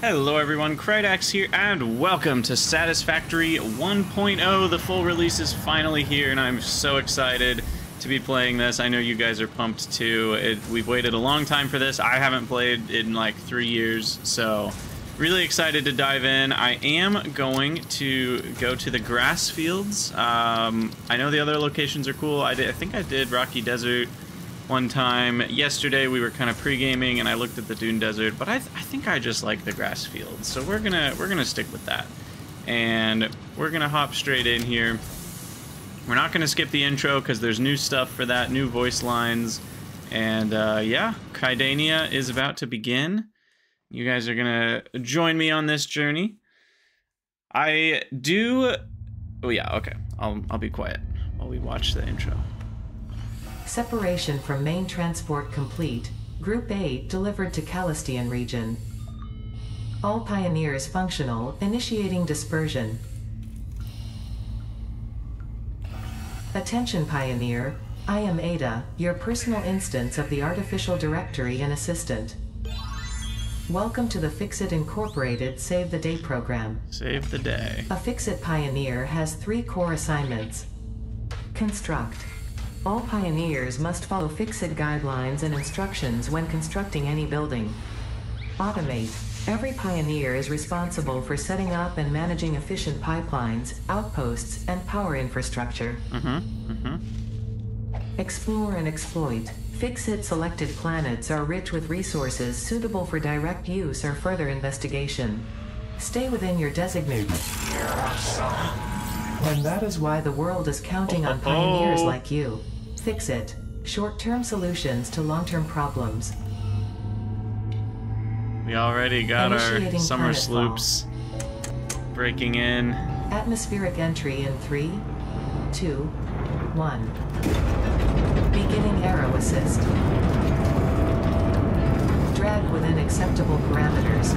Hello everyone, Krydax here, and welcome to Satisfactory 1.0. The full release is finally here, and I'm so excited to be playing this. I know you guys are pumped too. We've waited a long time for this. I haven't played in like 3 years, so really excited to dive in. I am going to go to the grass fields. I know the other locations are cool. I think I did Rocky Desert one time. Yesterday we were kind of pre-gaming and I looked at the Dune Desert, but I think I just like the grass fields, so we're gonna stick with that, and we're gonna hop straight in here. We're not gonna skip the intro because there's new stuff for that, new voice lines, and yeah, Krydania is about to begin. You guys are gonna join me on this journey. I do. Oh yeah, okay. I'll be quiet while we watch the intro. Separation from main transport complete. Group A delivered to Calistian region. All pioneers functional, initiating dispersion. Attention pioneer, I am Ada, your personal instance of the artificial directory and assistant. Welcome to the FICSIT Incorporated Save the Day program. Save the day. A FICSIT pioneer has 3 core assignments. Construct. All pioneers must follow FICSIT guidelines and instructions when constructing any building. Automate. Every pioneer is responsible for setting up and managing efficient pipelines, outposts, and power infrastructure. Explore and exploit. FICSIT selected planets are rich with resources suitable for direct use or further investigation. Stay within your designated. And that is why the world is counting on pioneers like you. FICSIT. Short-term solutions to long-term problems. We already got our summer sloops breaking in. Atmospheric entry in 3, 2, 1. Beginning arrow assist. Drag within acceptable parameters.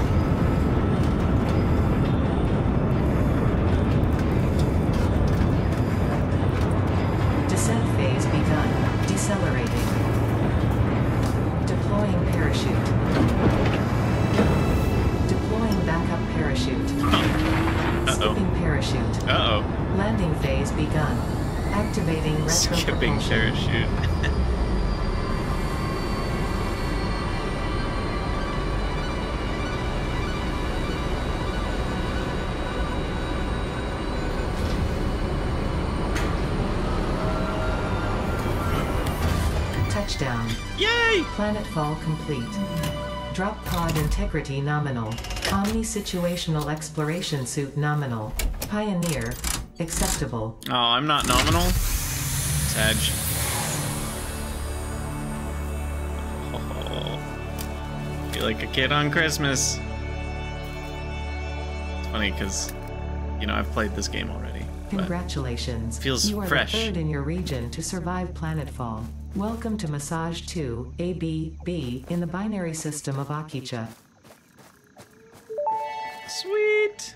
Accelerating. Deploying parachute. Deploying backup parachute. Skipping parachute. Landing phase begun. Activating retro skipping parachute. Touchdown. Yay! Planetfall complete. Drop pod integrity nominal. Omni-situational exploration suit nominal. Pioneer. Acceptable. Oh, I'm not nominal? Sag. Oh, feel like a kid on Christmas. It's funny because, you know, I've played this game already. Congratulations. Feels fresh. You are fresh. The third in your region to survive Planetfall. Welcome to Massage 2ABB in the binary system of Akicha. Sweet!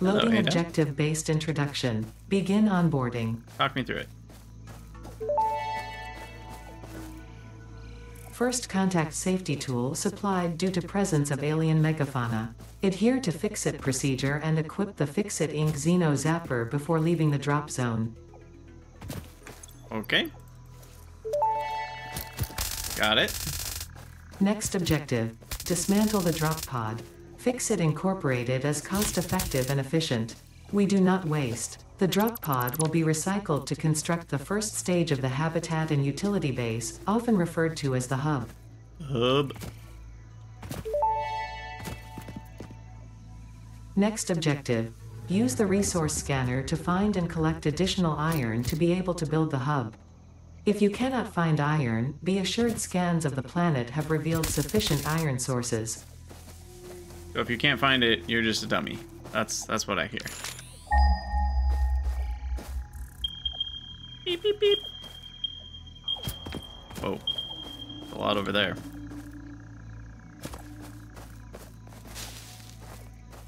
Loading. Hello, objective-based introduction. Begin onboarding. Talk me through it. First contact safety tool supplied due to presence of alien megafauna. Adhere to FICSIT procedure and equip the FICSIT Inc. Xeno Zapper before leaving the drop zone. Okay. Got it. Next objective. Dismantle the drop pod. FICSIT Incorporated as cost-effective and efficient. We do not waste. The drop pod will be recycled to construct the first stage of the habitat and utility base, often referred to as the hub. Hub. Next objective. Use the resource scanner to find and collect additional iron to be able to build the hub. If you cannot find iron, be assured scans of the planet have revealed sufficient iron sources. So if you can't find it, you're just a dummy. That's what I hear. Beep, beep, beep. Whoa. A lot over there.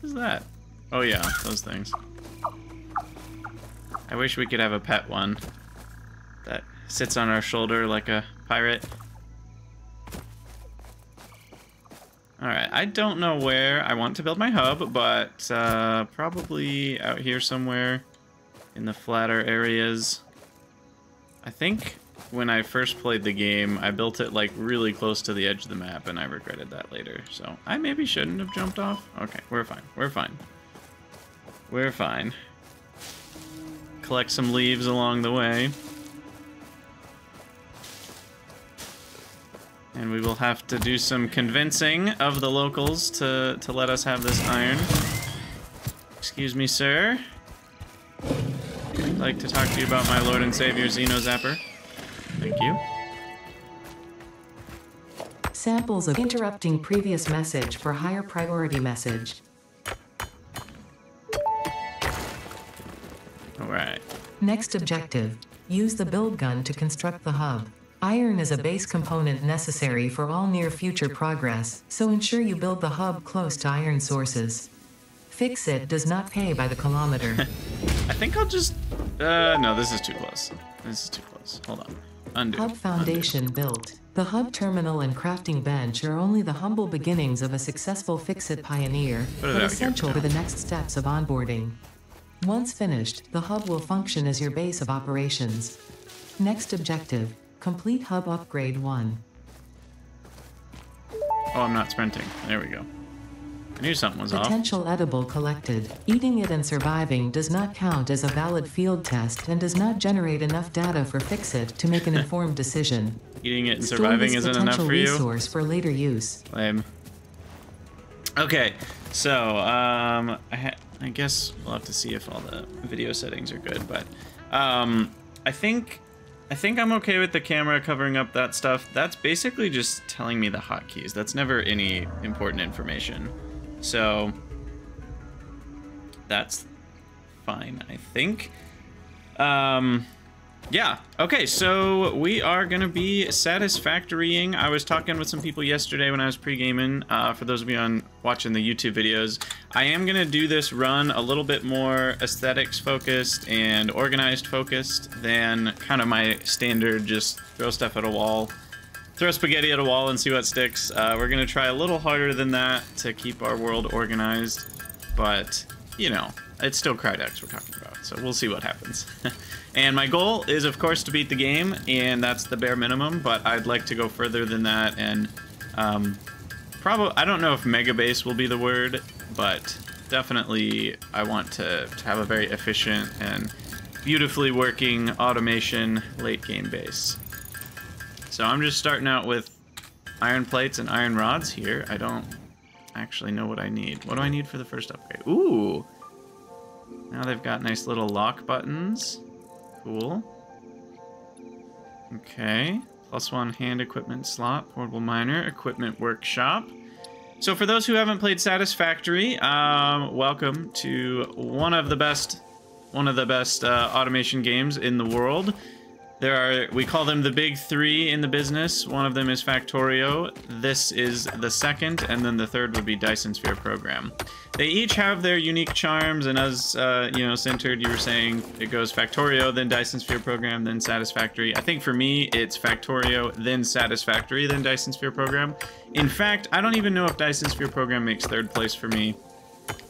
What is that? Oh yeah, those things. I wish we could have a pet one that sits on our shoulder like a pirate. Alright, I don't know where I want to build my hub, but probably out here somewhere in the flatter areas. I think when I first played the game, I built it like really close to the edge of the map, and I regretted that later. So I maybe shouldn't have jumped off. Okay, we're fine. We're fine. We're fine. Collect some leaves along the way. And we will have to do some convincing of the locals to let us have this iron. Excuse me, sir. I'd like to talk to you about my Lord and Savior Xeno Zapper. Thank you. Samples of interrupting previous message for higher priority message. Alright. Next objective. Use the build gun to construct the hub. Iron is a base component necessary for all near future progress, so ensure you build the hub close to iron sources. FICSIT does not pay by the kilometer. I think I'll just... no, this is too close. This is too close. Hold on. Undo. Hub foundation built. The hub terminal and crafting bench are only the humble beginnings of a successful FICSIT pioneer, but essential for the next steps of onboarding. Once finished, the hub will function as your base of operations. Next objective. Complete hub upgrade 1. Oh, I'm not sprinting. There we go. I knew something was off. Potential edible collected. Eating it and surviving does not count as a valid field test and does not generate enough data for FICSIT to make an informed decision. Eating it and surviving isn't enough for you? Resource for later use. Lame. Okay, so I guess we'll have to see if all the video settings are good, but I think I'm okay with the camera covering up that stuff. That's basically just telling me the hotkeys. That's never any important information. So that's fine, I think. Yeah, okay, so we are gonna be satisfactorying. I was talking with some people yesterday when I was pre-gaming. For those of you watching the YouTube videos, I am gonna do this run a little bit more aesthetics focused and organized focused than kind of my standard just throw stuff at a wall, throw spaghetti at a wall and see what sticks. We're gonna try a little harder than that to keep our world organized, but you know, it's still Krydax we're talking about, so we'll see what happens. And my goal is, of course, to beat the game, and that's the bare minimum, but I'd like to go further than that, and probably, I don't know if megabase will be the word, but definitely I want to have a very efficient and beautifully working automation late game base. So I'm just starting out with iron plates and iron rods here. I don't actually know what I need. What do I need for the first upgrade? Ooh! Now they've got nice little lock buttons. Cool. Okay. +1 hand equipment slot, portable miner, equipment workshop. So for those who haven't played Satisfactory, welcome to one of the best automation games in the world. We call them the big three in the business. One of them is Factorio. This is the second, and then the third would be Dyson Sphere Program. They each have their unique charms, and as you know, centered, you were saying it goes Factorio, then Dyson Sphere Program, then Satisfactory. I think for me, it's Factorio, then Satisfactory, then Dyson Sphere Program. In fact, I don't even know if Dyson Sphere Program makes third place for me.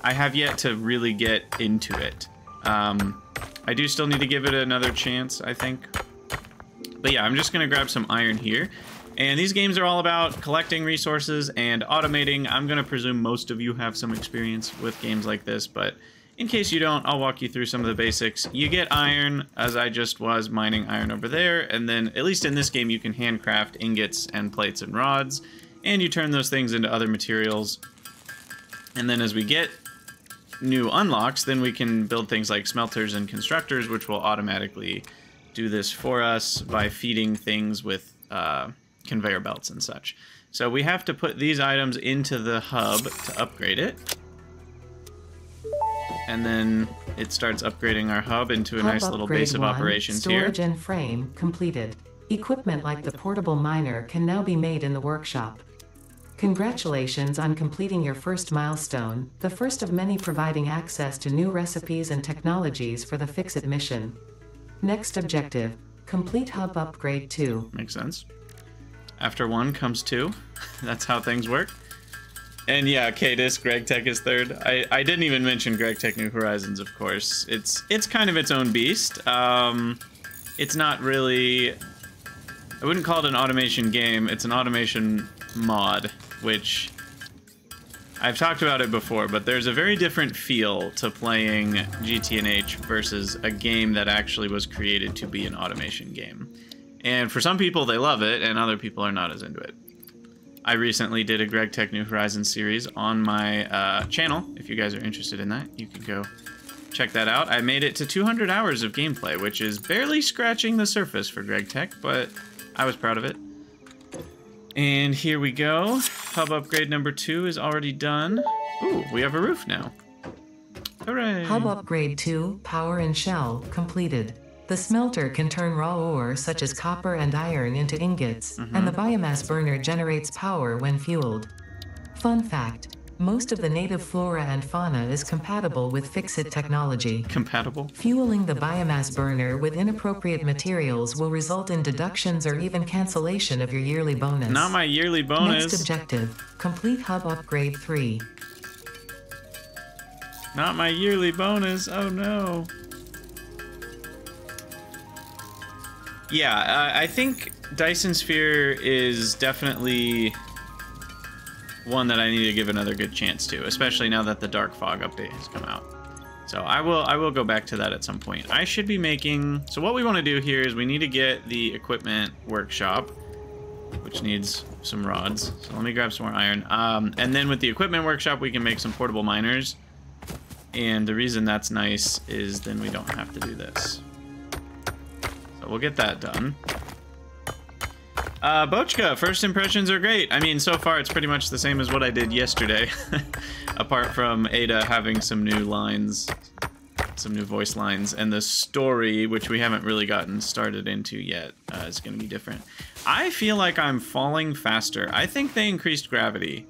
I have yet to really get into it. I do still need to give it another chance, I think. But yeah, I'm just gonna grab some iron here. And these games are all about collecting resources and automating. I'm gonna presume most of you have some experience with games like this, but in case you don't, I'll walk you through some of the basics. You get iron, as I just was mining iron over there, and then at least in this game, you can handcraft ingots and plates and rods, and you turn those things into other materials. And then as we get new unlocks, then we can build things like smelters and constructors, which will automatically do this for us by feeding things with conveyor belts and such. So we have to put these items into the hub to upgrade it. And then it starts upgrading our hub into a nice little base of operations here. Storage and frame completed. Equipment like the portable miner can now be made in the workshop. Congratulations on completing your first milestone, the first of many providing access to new recipes and technologies for the FICSIT mission. Next objective, complete hub upgrade 2. Makes sense. After 1 comes 2. That's how things work. And yeah, okay, this GregTech is third. I didn't even mention GregTech New Horizons, of course. It's kind of its own beast. It's not really... I wouldn't call it an automation game. It's an automation mod, which... I've talked about it before, but there's a very different feel to playing GTNH versus a game that actually was created to be an automation game. And for some people, they love it, and other people are not as into it. I recently did a GregTech New Horizons series on my channel. If you guys are interested in that, you can go check that out. I made it to 200 hours of gameplay, which is barely scratching the surface for GregTech, but I was proud of it. And here we go. Pub upgrade number 2 is already done. Ooh, we have a roof now. Hooray! Pub upgrade 2, power and shell, completed. The smelter can turn raw ore such as copper and iron into ingots, and the biomass burner generates power when fueled. Fun fact, most of the native flora and fauna is compatible with FICSIT technology. Compatible? Fueling the biomass burner with inappropriate materials will result in deductions or even cancellation of your yearly bonus. Not my yearly bonus. Next objective, complete hub upgrade 3. Not my yearly bonus, oh no. Yeah, I think Dyson Sphere is definitely one that I need to give another good chance to, especially now that the Dark Fog update has come out. So I will go back to that at some point. I should be making... So what we want to do here is we need to get the equipment workshop, which needs some rods. So let me grab some more iron. And then with the equipment workshop, we can make some portable miners. And the reason that's nice is then we don't have to do this. We'll get that done. Bochka, first impressions are great. I mean, so far it's pretty much the same as what I did yesterday. Apart from Ada having some new lines, some new voice lines, and the story, which we haven't really gotten started into yet, is going to be different. I feel like I'm falling faster. I think they increased gravity.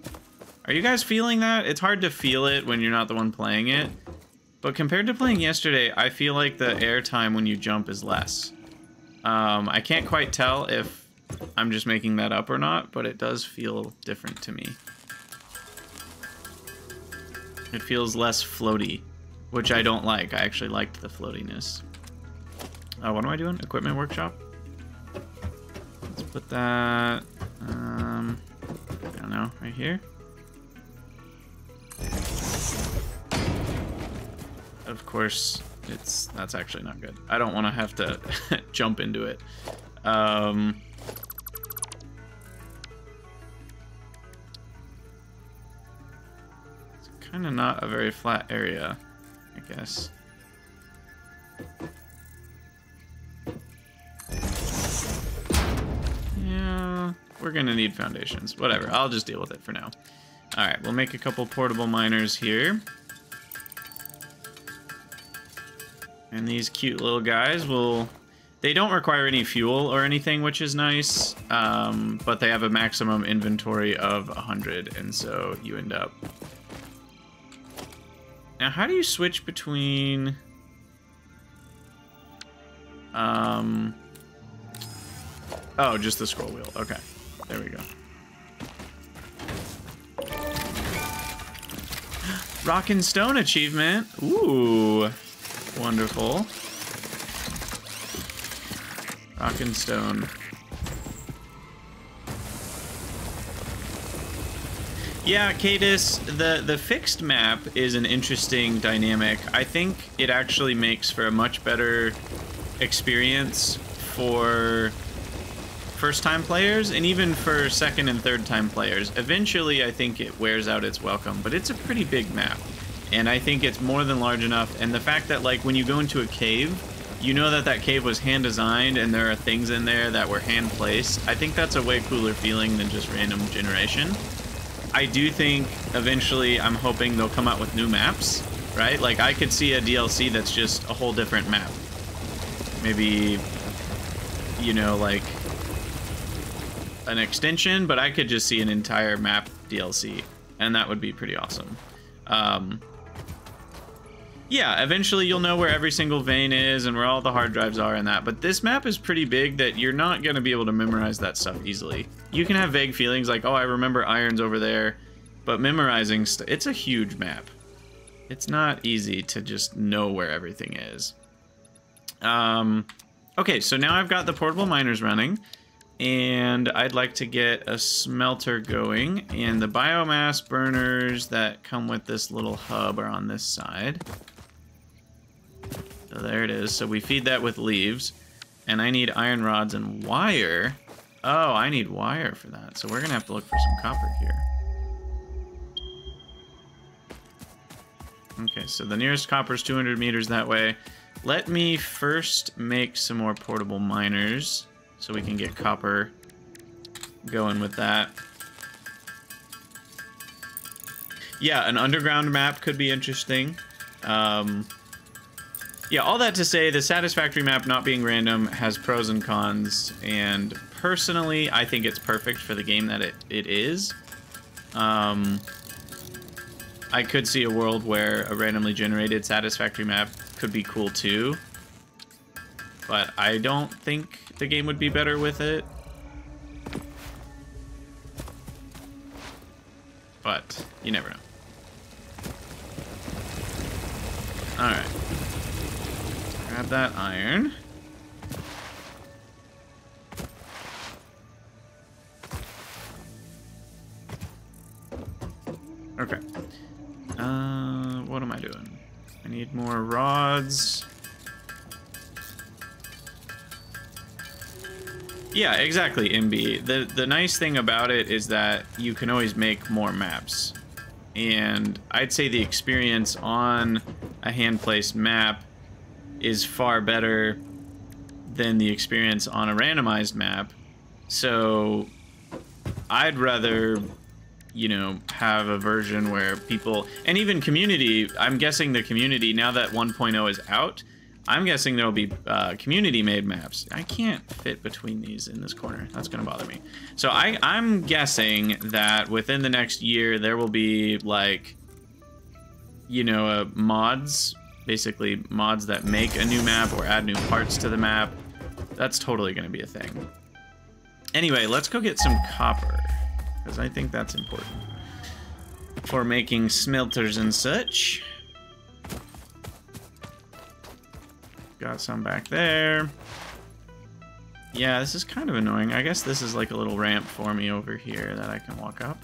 Are you guys feeling that? It's hard to feel it when you're not the one playing it. But compared to playing yesterday, I feel like the air time when you jump is less. I can't quite tell if I'm just making that up or not, but it does feel different to me. It feels less floaty, which I don't like. I actually liked the floatiness. What am I doing? Equipment workshop? Let's put that, I don't know, right here. Of course... That's actually not good. I don't want to have to jump into it. It's kind of not a very flat area, I guess. Yeah, we're gonna need foundations. Whatever, I'll just deal with it for now. All right, we'll make a couple portable miners here. And these cute little guys will... They don't require any fuel or anything, which is nice. But they have a maximum inventory of 100, and so you end up... Now, how do you switch between... Oh, just the scroll wheel. Okay, there we go. Rock and Stone achievement. Ooh. Wonderful. Rock and stone. Yeah, Cadis, the fixed map is an interesting dynamic. I think it actually makes for a much better experience for first-time players and even for second and third-time players. Eventually, I think it wears out its welcome, but it's a pretty big map. And I think it's more than large enough. And the fact that, like, when you go into a cave, you know that that cave was hand-designed and there are things in there that were hand-placed. I think that's a way cooler feeling than just random generation. I do think, eventually, I'm hoping they'll come out with new maps, right? Like, I could see a DLC that's just a whole different map. Maybe, you know, like, an extension, but I could just see an entire map DLC. And that would be pretty awesome. Yeah, eventually you'll know where every single vein is and where all the hard drives are and that, but this map is pretty big that you're not going to be able to memorize that stuff easily. You can have vague feelings like, oh, I remember iron's over there, But memorizing, it's a huge map. It's not easy to just know where everything is. Okay, so now I've got the portable miners running, and I'd like to get a smelter going, and the biomass burners that come with this little hub are on this side. So there it is. So we feed that with leaves, and I need iron rods and wire. Oh, I need wire for that, so we're gonna have to look for some copper here. Okay, so the nearest copper is 200 meters that way. Let me first make some more portable miners so we can get copper going with that. Yeah, an underground map could be interesting. Yeah, all that to say, the Satisfactory map not being random has pros and cons, and personally, I think it's perfect for the game that it is. I could see a world where a randomly generated Satisfactory map could be cool too, but I don't think the game would be better with it. But you never know. All right, grab that iron. Okay. What am I doing? I need more rods. Yeah, exactly, MB. The nice thing about it is that you can always make more maps. And I'd say the experience on a hand-placed map is far better than the experience on a randomized map. So I'd rather, you know, have a version where people, and even community, I'm guessing the community, now that 1.0 is out, I'm guessing there'll be community-made maps. I can't fit between these in this corner. That's gonna bother me. So I'm guessing that within the next year, there will be, like, you know, mods, basically mods that make a new map or add new parts to the map. That's totally gonna be a thing. Anyway, let's go get some copper, because I think that's important for making smelters and such. Got some back there. Yeah, this is kind of annoying. I guess this is like a little ramp for me over here that I can walk up.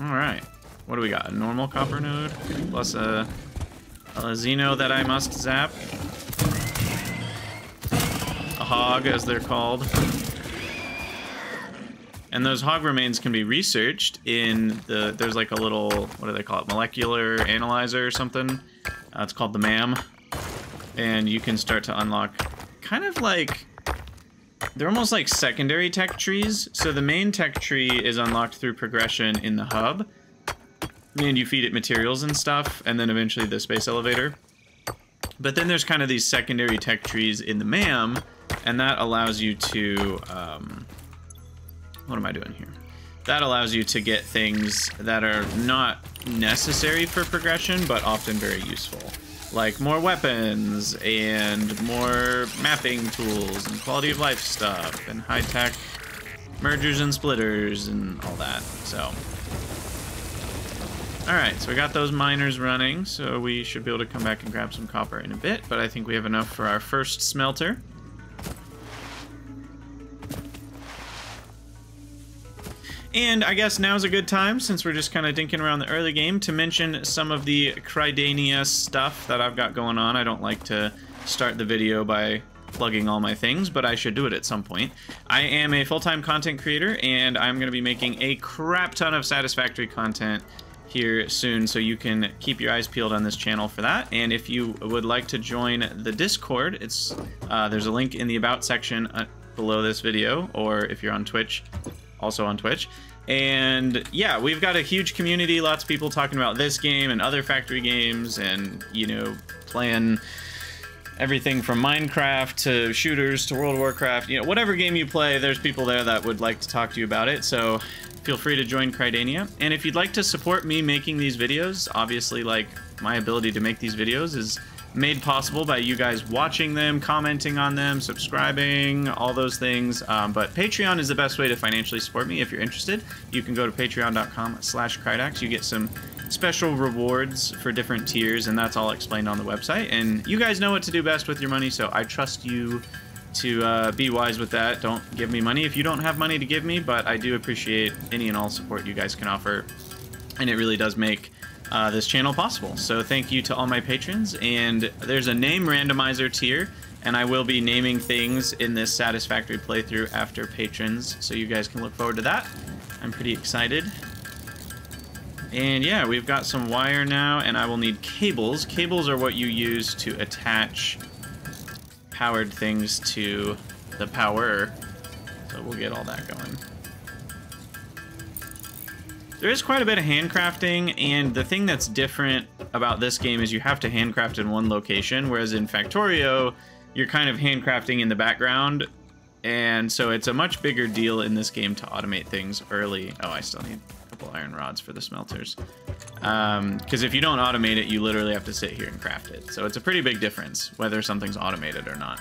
All right, what do we got? A normal copper node plus a Xeno that I must zap. A hog, as they're called. And those hog remains can be researched in the, there's like a little, what do they call it? Molecular analyzer or something. It's called the MAM. And you can start to unlock kind of like, they're almost like secondary tech trees. So the main tech tree is unlocked through progression in the hub. And you feed it materials and stuff, and then eventually the space elevator. But then there's kind of these secondary tech trees in the MAM, and that allows you to, what am I doing here? That allows you to get things that are not necessary for progression, but often very useful. Like more weapons, and more mapping tools, and quality of life stuff, and high-tech mergers and splitters, and all that, so. Alright, so we got those miners running, so we should be able to come back and grab some copper in a bit, but I think we have enough for our first smelter. And I guess now's a good time, since we're just kind of dinking around the early game, to mention some of the Krydania stuff that I've got going on. I don't like to start the video by plugging all my things, but I should do it at some point. I am a full-time content creator, and I'm going to be making a crap ton of Satisfactory content here soon, so you can keep your eyes peeled on this channel for that. And if you would like to join the Discord, it's there's a link in the About section below this video, or if you're on Twitch, also on Twitch. And yeah, we've got a huge community, lots of people talking about this game and other factory games, and, you know, playing everything from Minecraft to shooters to World of Warcraft. You know, whatever game you play, there's people there that would like to talk to you about it, so feel free to join Krydania. And if you'd like to support me making these videos, obviously, like, my ability to make these videos is made possible by you guys watching them, commenting on them, subscribing, all those things. But Patreon is the best way to financially support me. If you're interested, you can go to patreon.com/Krydax. You get some special rewards for different tiers, and that's all explained on the website. And you guys know what to do best with your money, so I trust you to be wise with that. Don't give me money if you don't have money to give me, but I do appreciate any and all support you guys can offer, and it really does make this channel possible. So thank you to all my patrons, and there's a name randomizer tier, and I will be naming things in this Satisfactory playthrough after patrons, so you guys can look forward to that. I'm pretty excited. And yeah, we've got some wire now, and I will need cables. Cables are what you use to attach powered things to the power. So we'll get all that going. There is quite a bit of handcrafting, and the thing that's different about this game is you have to handcraft in one location, whereas in Factorio, you're kind of handcrafting in the background, and so it's a much bigger deal in this game to automate things early. Oh, I still need iron rods for the smelters, because if you don't automate it, you literally have to sit here and craft it. So it's a pretty big difference whether something's automated or not.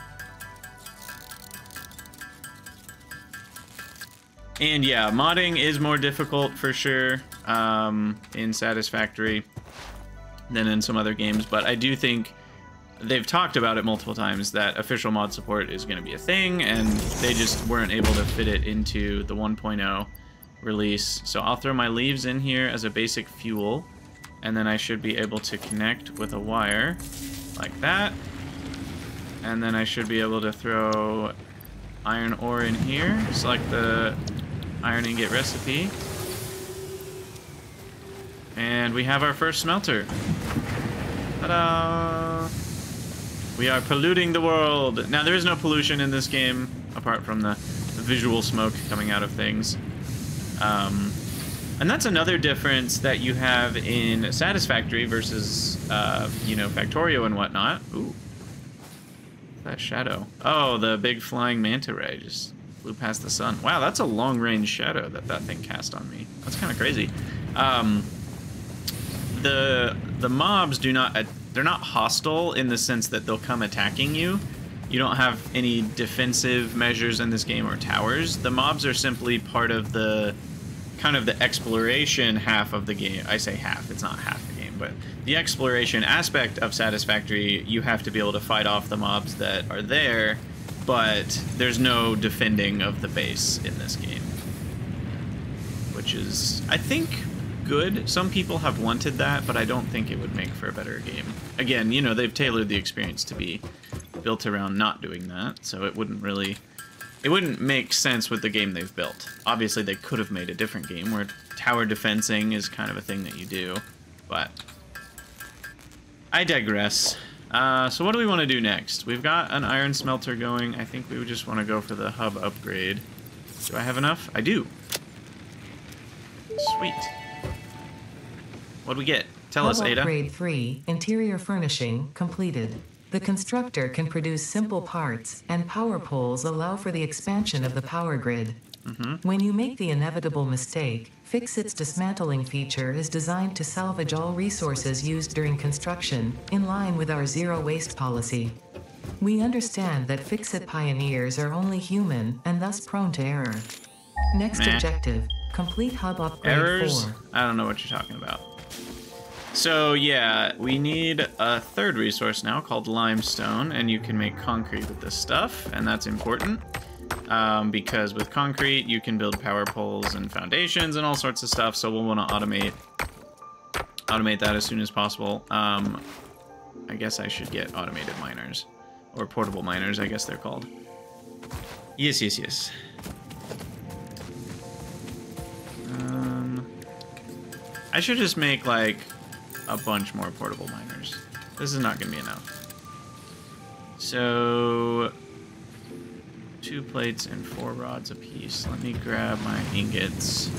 And yeah, modding is more difficult for sure in Satisfactory than in some other games, but I do think they've talked about it multiple times that official mod support is going to be a thing, and they just weren't able to fit it into the 1.0 release. So I'll throw my leaves in here as a basic fuel, and then I should be able to connect with a wire like that, and then I should be able to throw iron ore in here, just like the iron ingot recipe, and we have our first smelter. Ta-da! We are polluting the world. Now, there is no pollution in this game apart from the visual smoke coming out of things. And that's another difference that you have in Satisfactory versus, you know, Factorio and whatnot. Ooh. That shadow. Oh, the big flying manta ray just flew past the sun. Wow, that's a long-range shadow that thing cast on me. That's kind of crazy. The mobs do not... they're not hostile in the sense that they'll come attacking you. You don't have any defensive measures in this game or towers. The mobs are simply part of the kind of the exploration half of the game. I say half, it's not half the game, but the exploration aspect of Satisfactory, you have to be able to fight off the mobs that are there, but there's no defending of the base in this game, which is, I think, good. Some people have wanted that, but I don't think it would make for a better game. Again, you know, they've tailored the experience to be built around not doing that, so it wouldn't really, it wouldn't make sense with the game they've built. Obviously, they could have made a different game where tower defensing is kind of a thing that you do, but I digress. So what do we want to do next? We've got an iron smelter going. I think we would just want to go for the hub upgrade. Do I have enough? I do. Sweet. What do we get? Tell us, Ada. Upgrade 3, interior furnishing completed. The constructor can produce simple parts, and power poles allow for the expansion of the power grid. Mm-hmm. When you make the inevitable mistake, FICSIT's dismantling feature is designed to salvage all resources used during construction, in line with our zero waste policy. We understand that FICSIT pioneers are only human and thus prone to error. Next objective, complete hub upgrade 4. I don't know what you're talking about. So yeah, we need a third resource now called limestone, and you can make concrete with this stuff, and that's important because with concrete you can build power poles and foundations and all sorts of stuff. So we'll want to automate that as soon as possible. I guess I should get automated miners, or portable miners, I guess they're called. Yes, yes, yes. I should just make like a bunch more portable miners. This is not gonna be enough. So 2 plates and 4 rods apiece. Let me grab my ingots.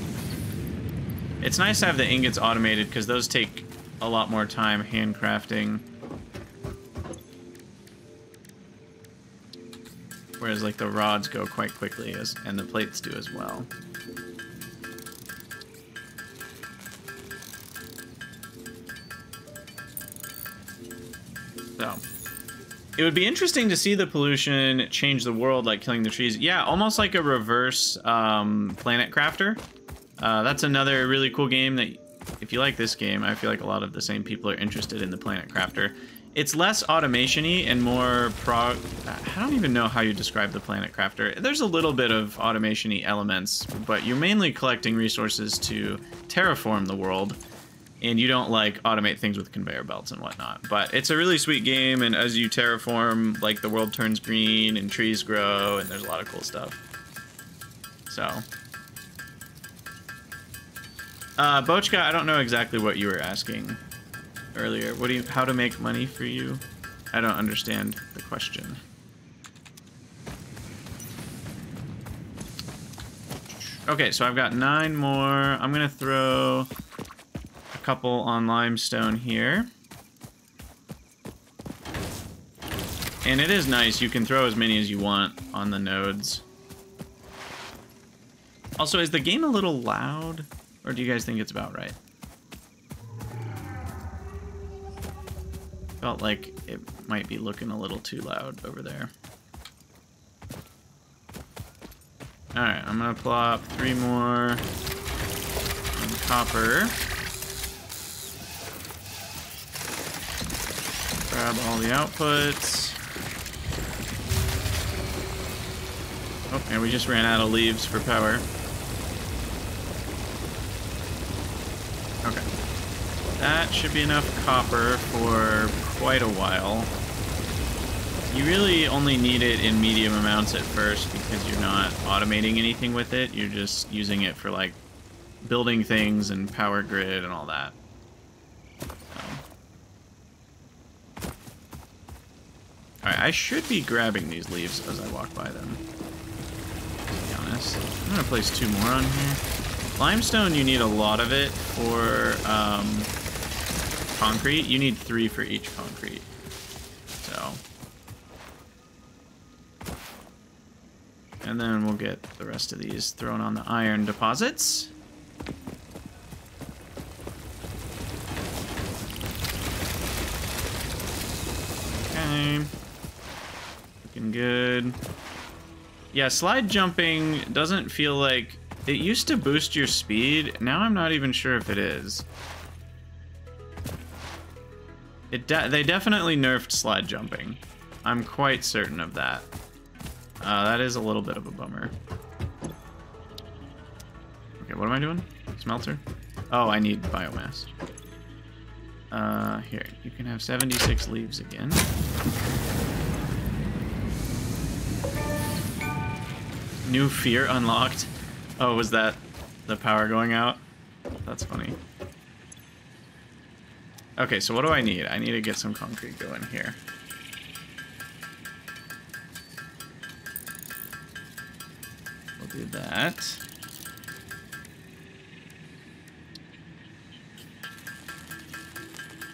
It's nice to have the ingots automated because those take a lot more time handcrafting. Whereas like the rods go quite quickly, and the plates do as well. So It would be interesting to see the pollution change the world, like killing the trees. Yeah, almost like a reverse Planet Crafter. That's another really cool game that, if you like this game, I feel like a lot of the same people are interested in the Planet Crafter. It's less automation-y and more I don't even know how you describe the Planet Crafter. There's a little bit of automation-y elements, but you're mainly collecting resources to terraform the world, and you don't like automate things with conveyor belts and whatnot. But it's a really sweet game, and as you terraform, like, the world turns green and trees grow, and there's a lot of cool stuff. So... Bochka, I don't know exactly what you were asking earlier. What do you, how to make money for you? I don't understand the question. Okay, so I've got 9 more. I'm gonna throw a couple on limestone here. And it is nice, you can throw as many as you want on the nodes. Also, is the game a little loud? Or do you guys think it's about right? Felt like it might be looking a little too loud over there. Alright, I'm gonna plop 3 more on copper. Grab all the outputs. Oh, and we just ran out of leaves for power. Okay, that should be enough copper for quite a while. You really only need it in medium amounts at first because you're not automating anything with it. You're just using it for, like, building things and power grid and all that. So. Alright, I should be grabbing these leaves as I walk by them, to be honest. I'm going to place 2 more on here. Limestone, you need a lot of it for concrete. You need 3 for each concrete. So. And then we'll get the rest of these thrown on the iron deposits. Okay. Looking good. Yeah, slide jumping doesn't feel like... It used to boost your speed. Now I'm not even sure if it is. They definitely nerfed slide jumping. I'm quite certain of that. That is a little bit of a bummer. Okay, what am I doing? Smelter? Oh, I need biomass. Here, you can have 76 leaves again. New fear unlocked. Oh, was that the power going out? That's funny. Okay, so what do I need? I need to get some concrete going here. We'll do that.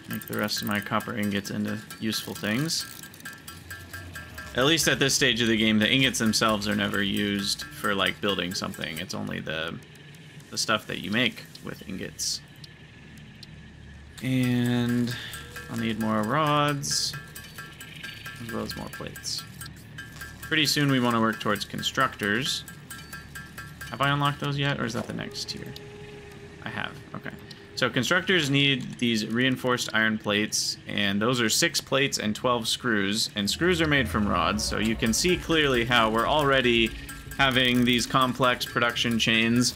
Make the rest of my copper ingots into useful things. At least at this stage of the game, the ingots themselves are never used for, like, building something. It's only the stuff that you make with ingots. And I'll need more rods, as well as more plates. Pretty soon we want to work towards constructors. Have I unlocked those yet, or is that the next tier? I have, okay. So constructors need these reinforced iron plates, and those are 6 plates and 12 screws, and screws are made from rods, so you can see clearly how we're already having these complex production chains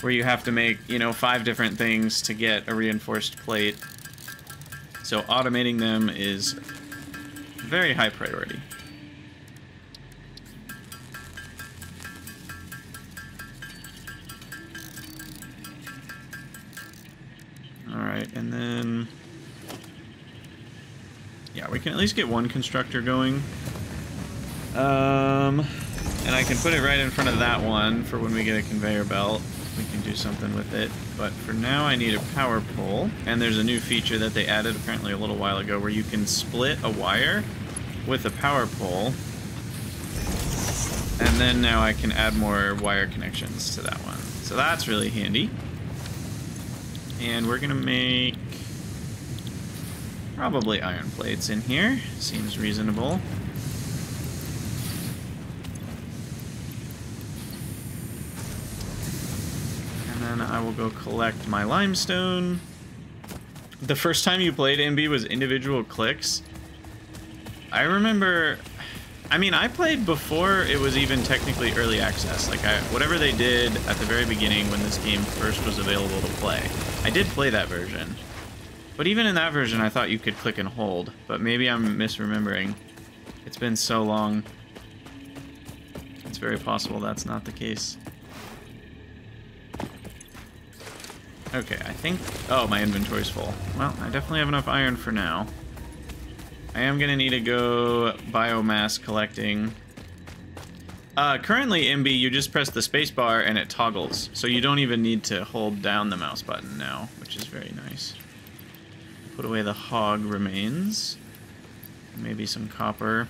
where you have to make, you know, 5 different things to get a reinforced plate. So automating them is very high priority. Alright, and then... Yeah, we can at least get one constructor going. And I can put it right in front of that one for when we get a conveyor belt. We can do something with it. But for now, I need a power pole. And there's a new feature that they added apparently a little while ago where you can split a wire with a power pole. And then now I can add more wire connections to that one. So that's really handy. And we're gonna make Probably iron plates in here. Seems reasonable. And then I will go collect my limestone. The first time you played MB was individual clicks. I remember... I mean, I played before it was even technically early access. Like, whatever they did at the very beginning when this game first was available to play. I did play that version. But even in that version, I thought you could click and hold. But maybe I'm misremembering. It's been so long. It's very possible that's not the case. Okay, I think... Oh, my inventory's full. Well, I definitely have enough iron for now. I am going to need to go biomass collecting. Currently, MB, you just press the spacebar and it toggles. So you don't even need to hold down the mouse button now, which is very nice. Put away the hog remains. Maybe some copper.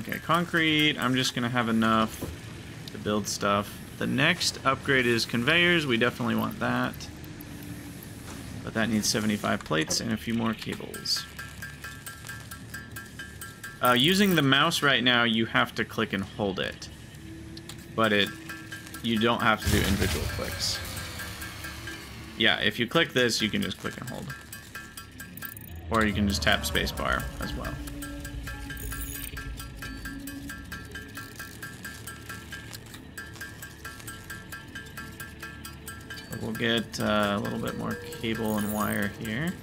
Okay, concrete. I'm just going to have enough to build stuff. The next upgrade is conveyors. We definitely want that. But that needs 75 plates and a few more cables. Using the mouse right now, you have to click and hold it. But you don't have to do individual clicks. Yeah, if you click this, you can just click and hold. Or you can just tap spacebar as well. So we'll get a little bit more cable and wire here.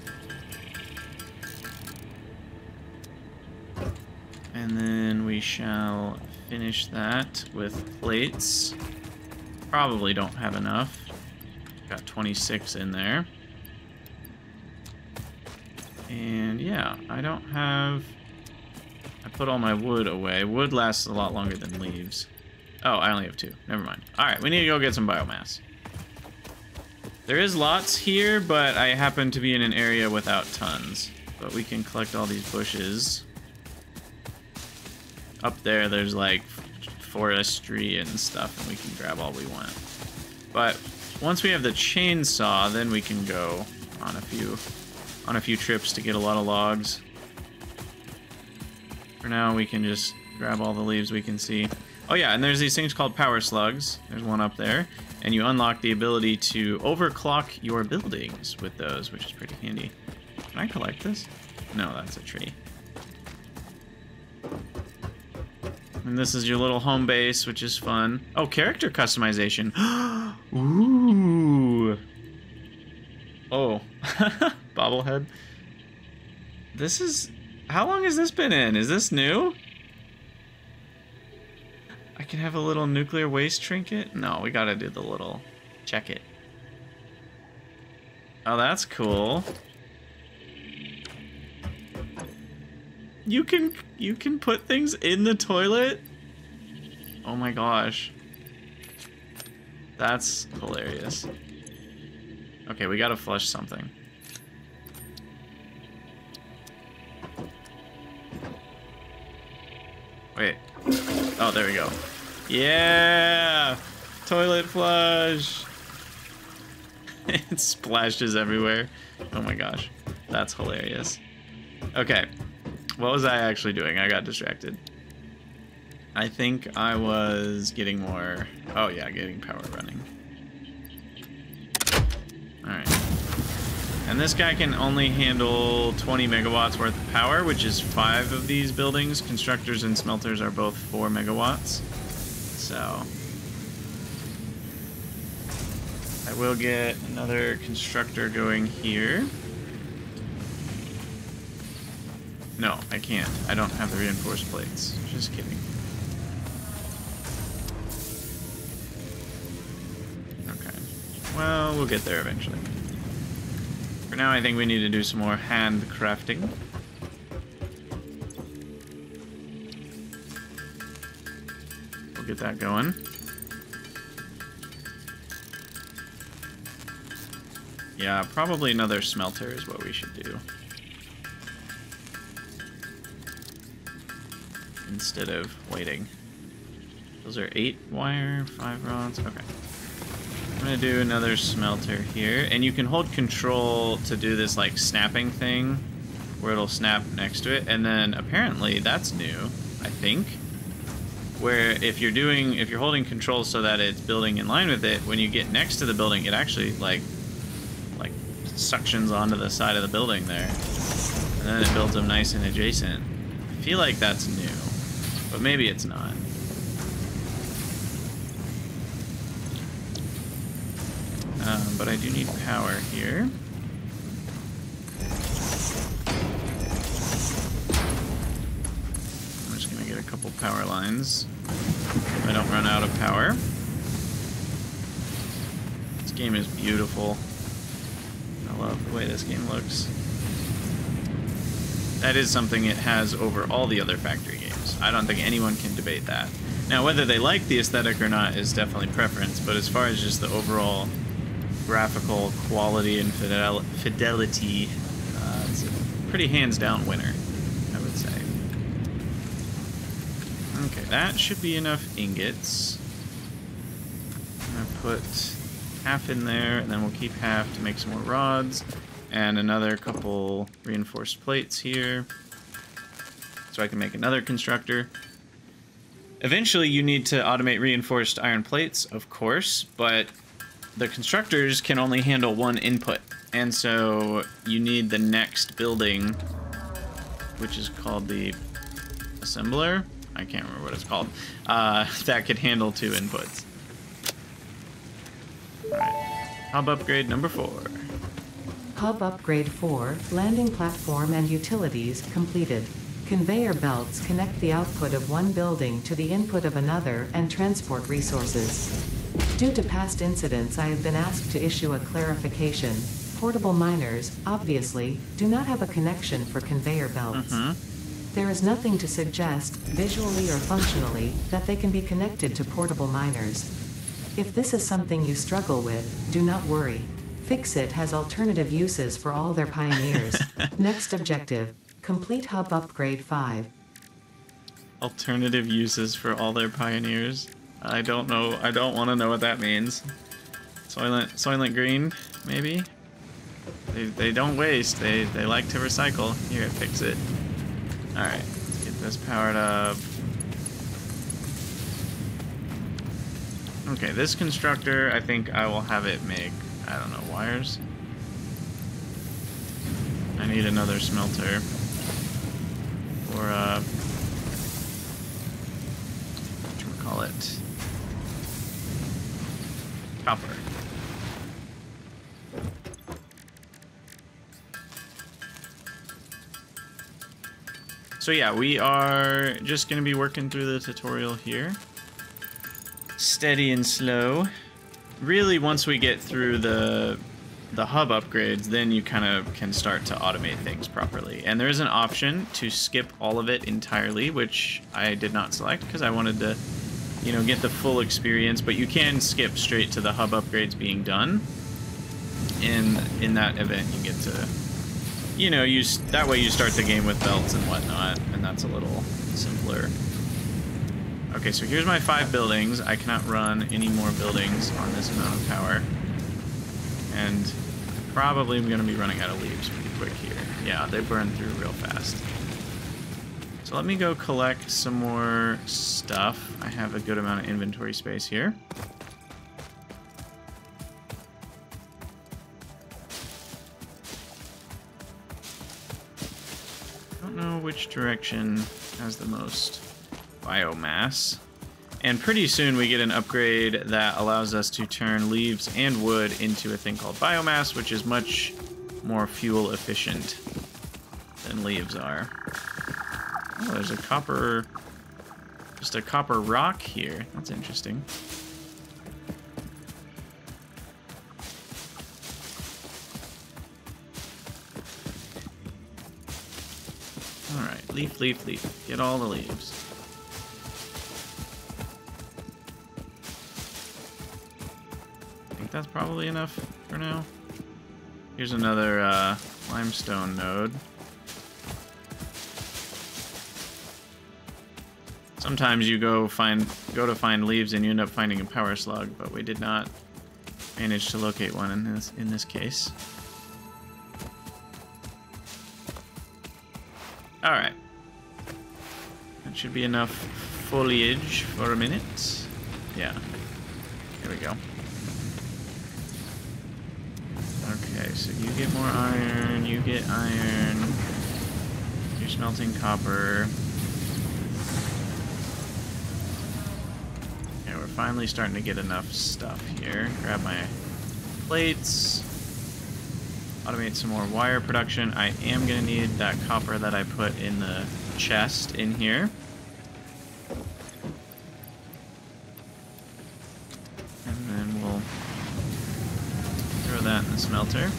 And then we shall finish that with plates. Probably don't have enough. Got 26 in there. And yeah, I don't have... I put all my wood away. Wood lasts a lot longer than leaves. Oh, I only have 2. Never mind. Alright, we need to go get some biomass. There is lots here, but I happen to be in an area without tons. But we can collect all these bushes. Up there, there's like forestry and stuff, and we can grab all we want. But... once we have the chainsaw, then we can go on a few trips to get a lot of logs. For now, we can just grab all the leaves we can see. Oh yeah, and there's these things called power slugs. There's one up there. And you unlock the ability to overclock your buildings with those, which is pretty handy. Can I collect this? No, that's a tree. And this is your little home base, which is fun. Oh, character customization. Ooh. Oh. Bobblehead. This is... how long has this been in? Is this new? I can have a little nuclear waste trinket? No, we gotta do the little... check it. Oh, that's cool. You can put things in the toilet? Oh my gosh. That's hilarious. Okay, we gotta flush something. Wait. Oh, there we go. Yeah! Toilet flush! It splashes everywhere. Oh my gosh. That's hilarious. Okay. What was I actually doing? I got distracted. I think I was getting more... oh yeah, getting power running. Alright. And this guy can only handle 20 megawatts worth of power, which is 5 of these buildings. Constructors and smelters are both 4 megawatts. So... I will get another constructor going here. No, I can't. I don't have the reinforced plates. Just kidding. Okay. Well, we'll get there eventually. For now, I think we need to do some more hand crafting. We'll get that going. Yeah, probably another smelter is what we should do. Instead of waiting. Those are 8 wire, 5 rods, okay. I'm gonna do another smelter here, and you can hold control to do this like snapping thing where it'll snap next to it, and then apparently that's new, I think, where if you're holding control so that it's building in line with it, when you get next to the building it actually like suctions onto the side of the building there, and then it builds them nice and adjacent. I feel like that's new, but maybe it's not. But I do need power here. I'm just gonna get a couple power lines if I don't run out of power. This game is beautiful. I love the way this game looks. That is something it has over all the other factory games. I don't think anyone can debate that. Now, whether they like the aesthetic or not is definitely preference, but as far as just the overall graphical quality and fidelity, it's a pretty hands-down winner, I would say. Okay, that should be enough ingots. I'm gonna put half in there, and then we'll keep half to make some more rods, and another couple reinforced plates here, so I can make another constructor. Eventually, you need to automate reinforced iron plates, of course, but the constructors can only handle one input, and so you need the next building, which is called the assembler. I can't remember what it's called. That could handle two inputs. All right. Hub upgrade number 4. Hub upgrade 4, landing platform and utilities completed. Conveyor belts connect the output of one building to the input of another and transport resources. Due to past incidents, I have been asked to issue a clarification. Portable miners, obviously, do not have a connection for conveyor belts. There is nothing to suggest, visually or functionally, that they can be connected to portable miners. If this is something you struggle with, do not worry. FICSIT has alternative uses for all their pioneers. Next objective, complete hub upgrade 5. Alternative uses for all their pioneers? I don't know. I don't want to know what that means. Soylent Green, maybe? They don't waste. They like to recycle. Here, fix it. Alright, let's get this powered up. Okay, this constructor, I think I will have it make, I don't know, wires? I need another smelter. Or, call it copper. So yeah, we are just going to be working through the tutorial here. Steady and slow. Really, once we get through the hub upgrades, then you kind of can start to automate things properly. And there is an option to skip all of it entirely, which I did not select because I wanted to, you know, get the full experience, but you can skip straight to the hub upgrades being done. In that event, you get to, you know, that way you start the game with belts and whatnot, and that's a little simpler. Okay, so here's my 5 buildings. I cannot run any more buildings on this amount of power. And probably I'm gonna be running out of leaves pretty quick here. Yeah, they burn through real fast. So let me go collect some more stuff. I have a good amount of inventory space here. I don't know which direction has the most biomass. And pretty soon we get an upgrade that allows us to turn leaves and wood into a thing called biomass, which is much more fuel efficient than leaves are. Oh, there's a copper, just a copper rock here. That's interesting. All right, leaf, leaf, leaf. Get all the leaves. I think that's probably enough for now. Here's another limestone node. Sometimes you go to find leaves and you end up finding a power slug, but we did not managed to locate one in this case. All right, that should be enough foliage for a minute. Yeah, here we go. Okay, so you get more iron, you get iron, you're smelting copper. Yeah, we're finally starting to get enough stuff here. Grab my plates, automate some more wire production. I am going to need that copper that I put in the chest in here. And then we'll throw that in the smelter.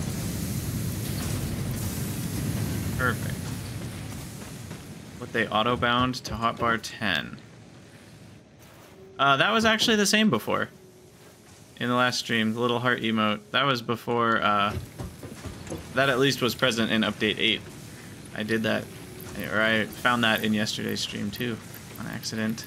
Perfect. What they auto-bound to hotbar 10. That was actually the same before. In the last stream, the little heart emote. That was before... that at least was present in update 8. I did that, or I found that in yesterday's stream too, on accident.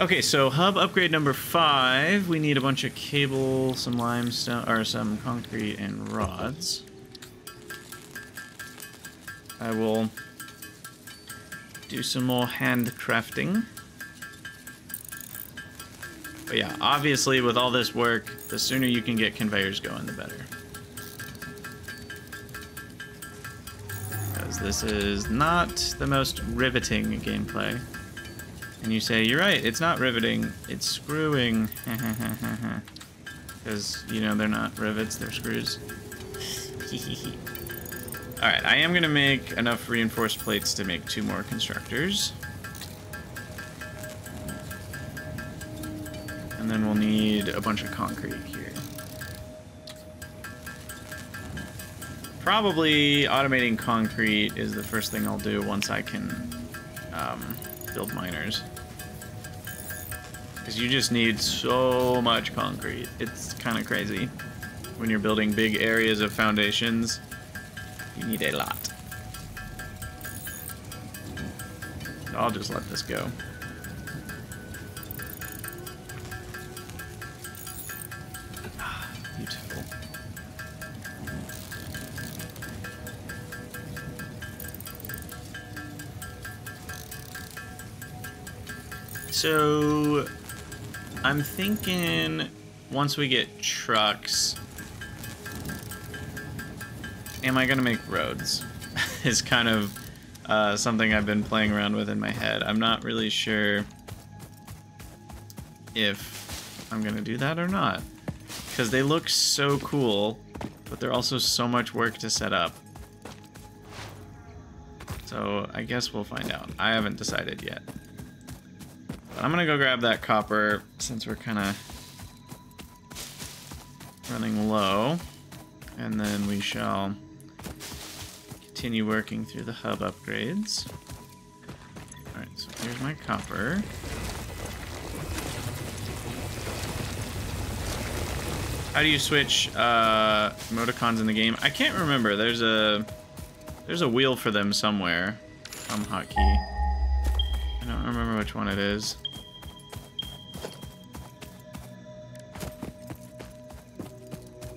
Okay, so hub upgrade number 5. We need a bunch of cable, some limestone, or some concrete and rods. I will do some more handcrafting. But yeah, obviously with all this work, the sooner you can get conveyors going, the better. This is not the most riveting gameplay. And you say, you're right, it's not riveting, it's screwing. Because, you know, they're not rivets, they're screws. Alright, I am going to make enough reinforced plates to make 2 more constructors. And then we'll need a bunch of concrete here. Probably automating concrete is the first thing I'll do once I can build miners. Because you just need so much concrete. It's kind of crazy. When you're building big areas of foundations, you need a lot. I'll just let this go. So, I'm thinking once we get trucks, am I going to make roads? Is kind of something I've been playing around with in my head. I'm not really sure if I'm going to do that or not. Because they look so cool, but they're also so much work to set up. So, I guess we'll find out. I haven't decided yet. I'm gonna go grab that copper since we're kind of running low, and then we shall continue working through the hub upgrades. All right, so here's my copper. How do you switch emoticons in the game? I can't remember. There's a wheel for them somewhere. Some hotkey. I don't remember which one it is.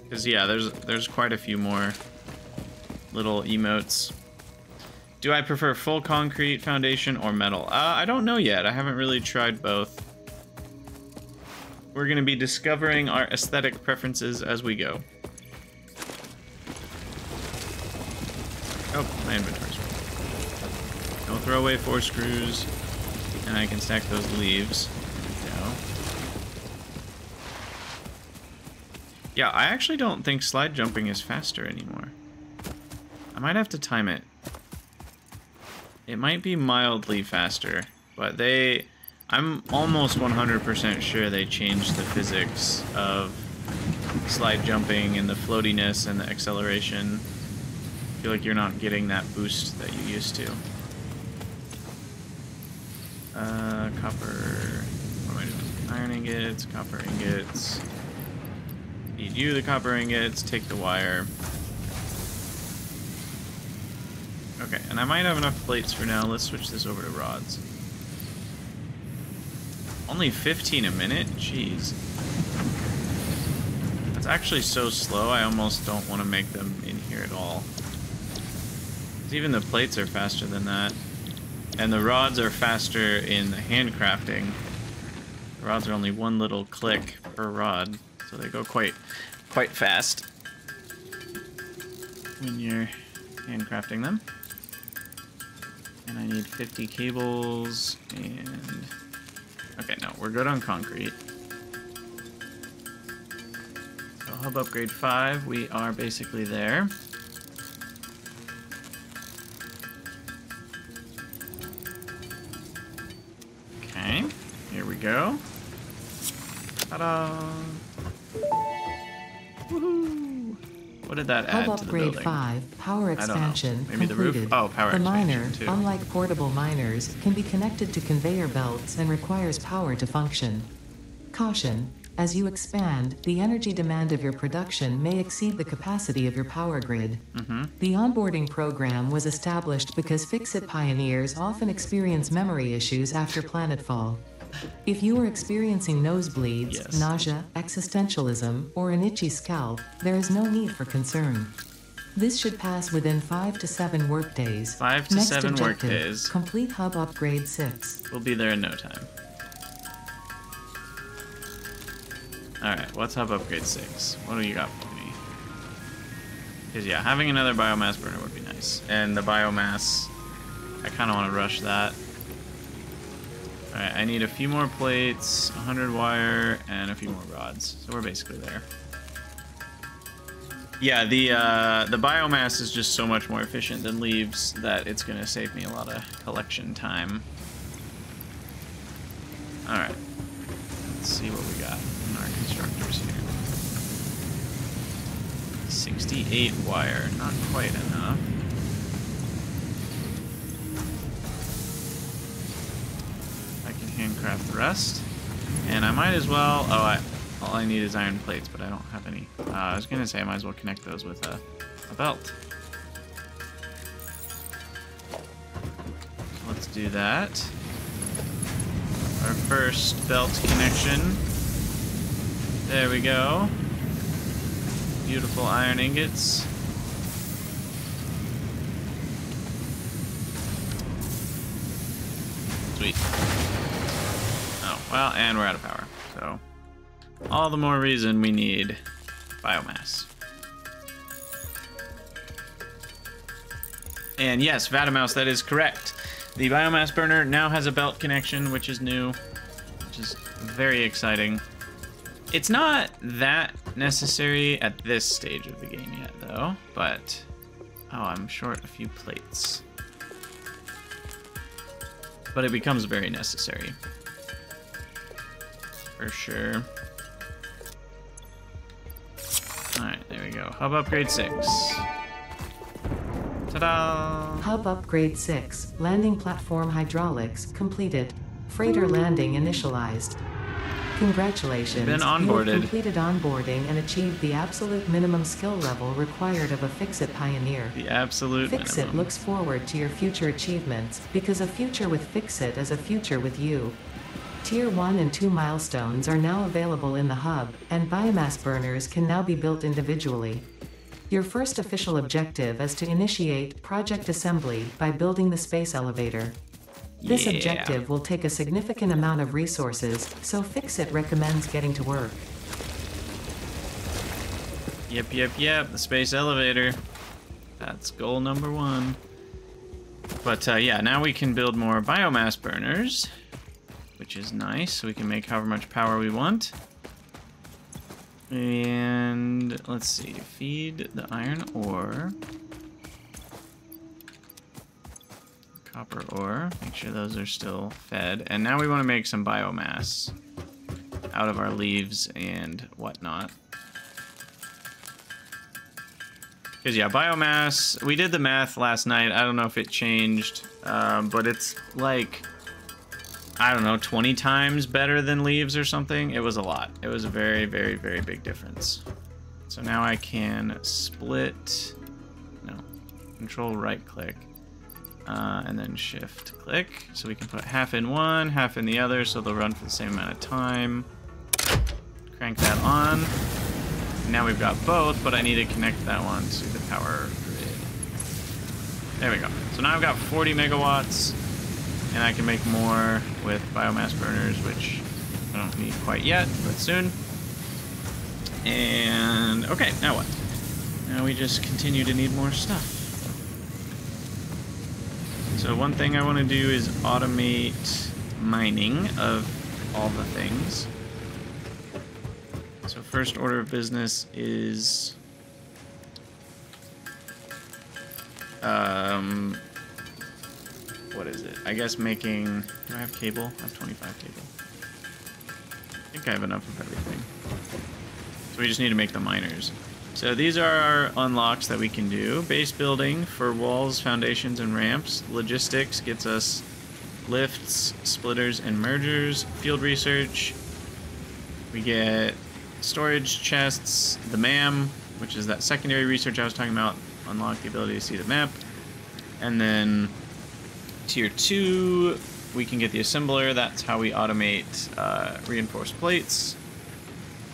Because yeah, there's quite a few more little emotes. Do I prefer full concrete foundation or metal? I don't know yet. I haven't really tried both. We're going to be discovering our aesthetic preferences as we go. Oh, my inventory's full. Don't throw away 4 screws. And I can stack those leaves. There we go. Yeah, I actually don't think slide jumping is faster anymore. I might have to time it. It might be mildly faster, but I'm almost 100% sure they changed the physics of slide jumping and the floatiness and the acceleration. I feel like you're not getting that boost that you used to. Copper. What am I doing? Iron ingots, copper ingots. Feed you the copper ingots, take the wire. Okay, and I might have enough plates for now. Let's switch this over to rods. Only 15 a minute? Jeez. It's actually so slow, I almost don't want to make them in here at all. Because even the plates are faster than that. And the rods are faster in the hand crafting. The rods are only one little click per rod, so they go quite fast when you're hand crafting them. And I need 50 cables and... Okay, no, we're good on concrete. So hub upgrade 5, we are basically there. Okay, here we go. Ta-da! Woohoo! What did that add to the building? Hub upgrade 5, power expansion completed. Maybe the roof? Oh, power expansion, too. The miner, unlike portable miners, can be connected to conveyor belts and requires power to function. Caution, as you expand, the energy demand of your production may exceed the capacity of your power grid. The onboarding program was established because FICSIT pioneers often experience memory issues after planetfall. If you are experiencing nosebleeds, nausea, existentialism, or an itchy scalp, there is no need for concern. This should pass within 5 to 7 workdays. 5 to 7 workdays. Complete hub upgrade 6. We'll be there in no time. Alright, what's hub upgrade 6? What do you got for me? Because, yeah, having another biomass burner would be nice. And the biomass, I kind of want to rush that. Alright, I need a few more plates, 100 wire, and a few more rods. So we're basically there. Yeah, the biomass is just so much more efficient than leaves that it's going to save me a lot of collection time. Alright, let's see what we got in our constructors here. 68 wire, not quite enough. Handcraft the rest, and I might as well. Oh, all I need is iron plates, but I don't have any. I was gonna say I might as well connect those with a belt. Let's do that. Our first belt connection. There we go. Beautiful iron ingots. Sweet. Well, and we're out of power, so all the more reason we need biomass. And yes, Vatamouse, that is correct. The biomass burner now has a belt connection, which is new, which is very exciting. It's not that necessary at this stage of the game yet, though, but... Oh, I'm short a few plates. But it becomes very necessary. For sure. Alright, there we go. Hub upgrade 6. Ta-da! Hub upgrade 6. Landing platform hydraulics completed. Freighter landing initialized. Congratulations. Been onboarded. You have completed onboarding and achieved the absolute minimum skill level required of a FICSIT pioneer. The absolute minimum. FICSIT looks forward to your future achievements because a future with FICSIT is a future with you. Tier 1 and 2 milestones are now available in the hub, and biomass burners can now be built individually. Your first official objective is to initiate project assembly by building the space elevator. This objective will take a significant amount of resources, so FICSIT recommends getting to work. Yep, the space elevator. That's goal number 1. But yeah, now we can build more biomass burners, which is nice. We can make however much power we want. And let's see, feed the iron ore. Copper ore, make sure those are still fed. And now we want to make some biomass out of our leaves and whatnot. Because yeah, biomass, we did the math last night. I don't know if it changed, but it's like, I don't know, 20 times better than leaves or something. It was a lot. It was a very, very, very big difference. So now I can split, no, control right click, and then shift click. So we can put half in one, half in the other, so they'll run for the same amount of time. Crank that on. Now we've got both, but I need to connect that one to the power grid. There we go. So now I've got 40 megawatts, and I can make more with biomass burners, which I don't need quite yet, but soon. And okay, now what? Now we just continue to need more stuff. So one thing I want to do is automate mining of all the things. So first order of business is what is it? I guess making, do I have cable? I have 25 cable. I think I have enough of everything. So we just need to make the miners. So these are our unlocks that we can do. Base building for walls, foundations, and ramps. Logistics gets us lifts, splitters, and mergers. Field research, we get storage chests, the MAM, which is that secondary research I was talking about, unlock the ability to see the map. And then tier 2, we can get the assembler. That's how we automate reinforced plates.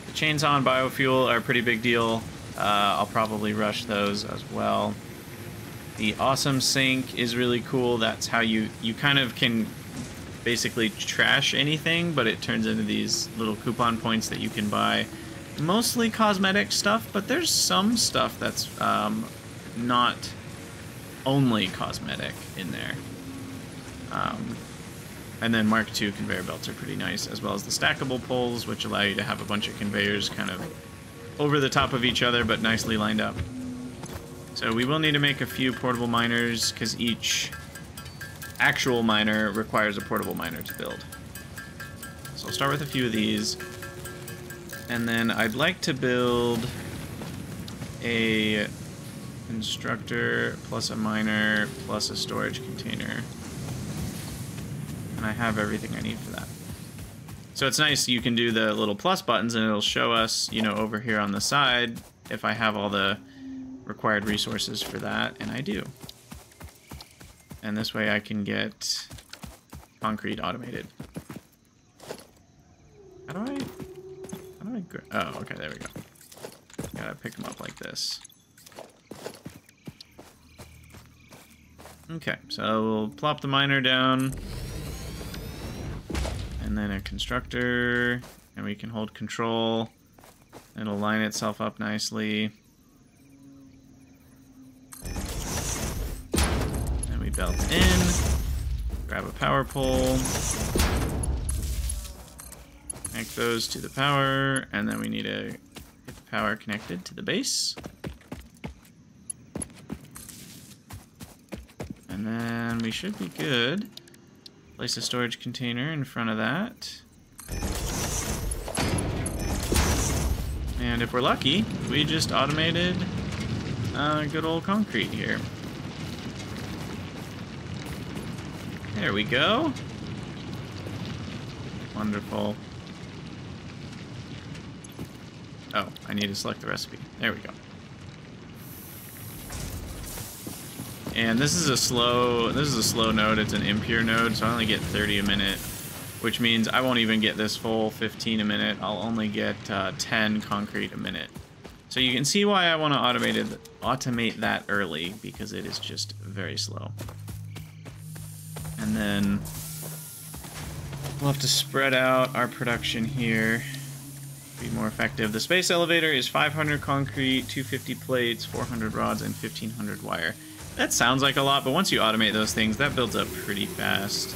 The chainsaw and biofuel are a pretty big deal. I'll probably rush those as well. The awesome sink is really cool. That's how you kind of can basically trash anything, but it turns into these little coupon points that you can buy. Mostly cosmetic stuff, but there's some stuff that's not only cosmetic in there. And then Mark II conveyor belts are pretty nice, as well as the stackable poles, which allow you to have a bunch of conveyors kind of over the top of each other, but nicely lined up. So we will need to make a few portable miners, because each actual miner requires a portable miner to build. So I'll start with a few of these. And then I'd like to build a constructor plus a miner plus a storage container. And I have everything I need for that. So it's nice, you can do the little plus buttons and it'll show us, you know, over here on the side if I have all the required resources for that, and I do. And this way I can get concrete automated. How do I, oh, okay, there we go. Gotta pick them up like this. Okay, so we'll plop the miner down. And then a constructor, and we can hold control. It'll line itself up nicely. And we belt in, grab a power pole, connect those to the power, and then we need to get the power connected to the base. And then we should be good. Place a storage container in front of that. And if we're lucky, we just automated good old concrete here. There we go. Wonderful. Oh, I need to select the recipe. There we go. And this is a slow node, it's an impure node, so I only get 30 a minute, which means I won't even get this full 15 a minute, I'll only get 10 concrete a minute. So you can see why I want to automate that early, because it is just very slow. And then we'll have to spread out our production here, be more effective. The space elevator is 500 concrete, 250 plates, 400 rods, and 1500 wire. That sounds like a lot, but once you automate those things, that builds up pretty fast.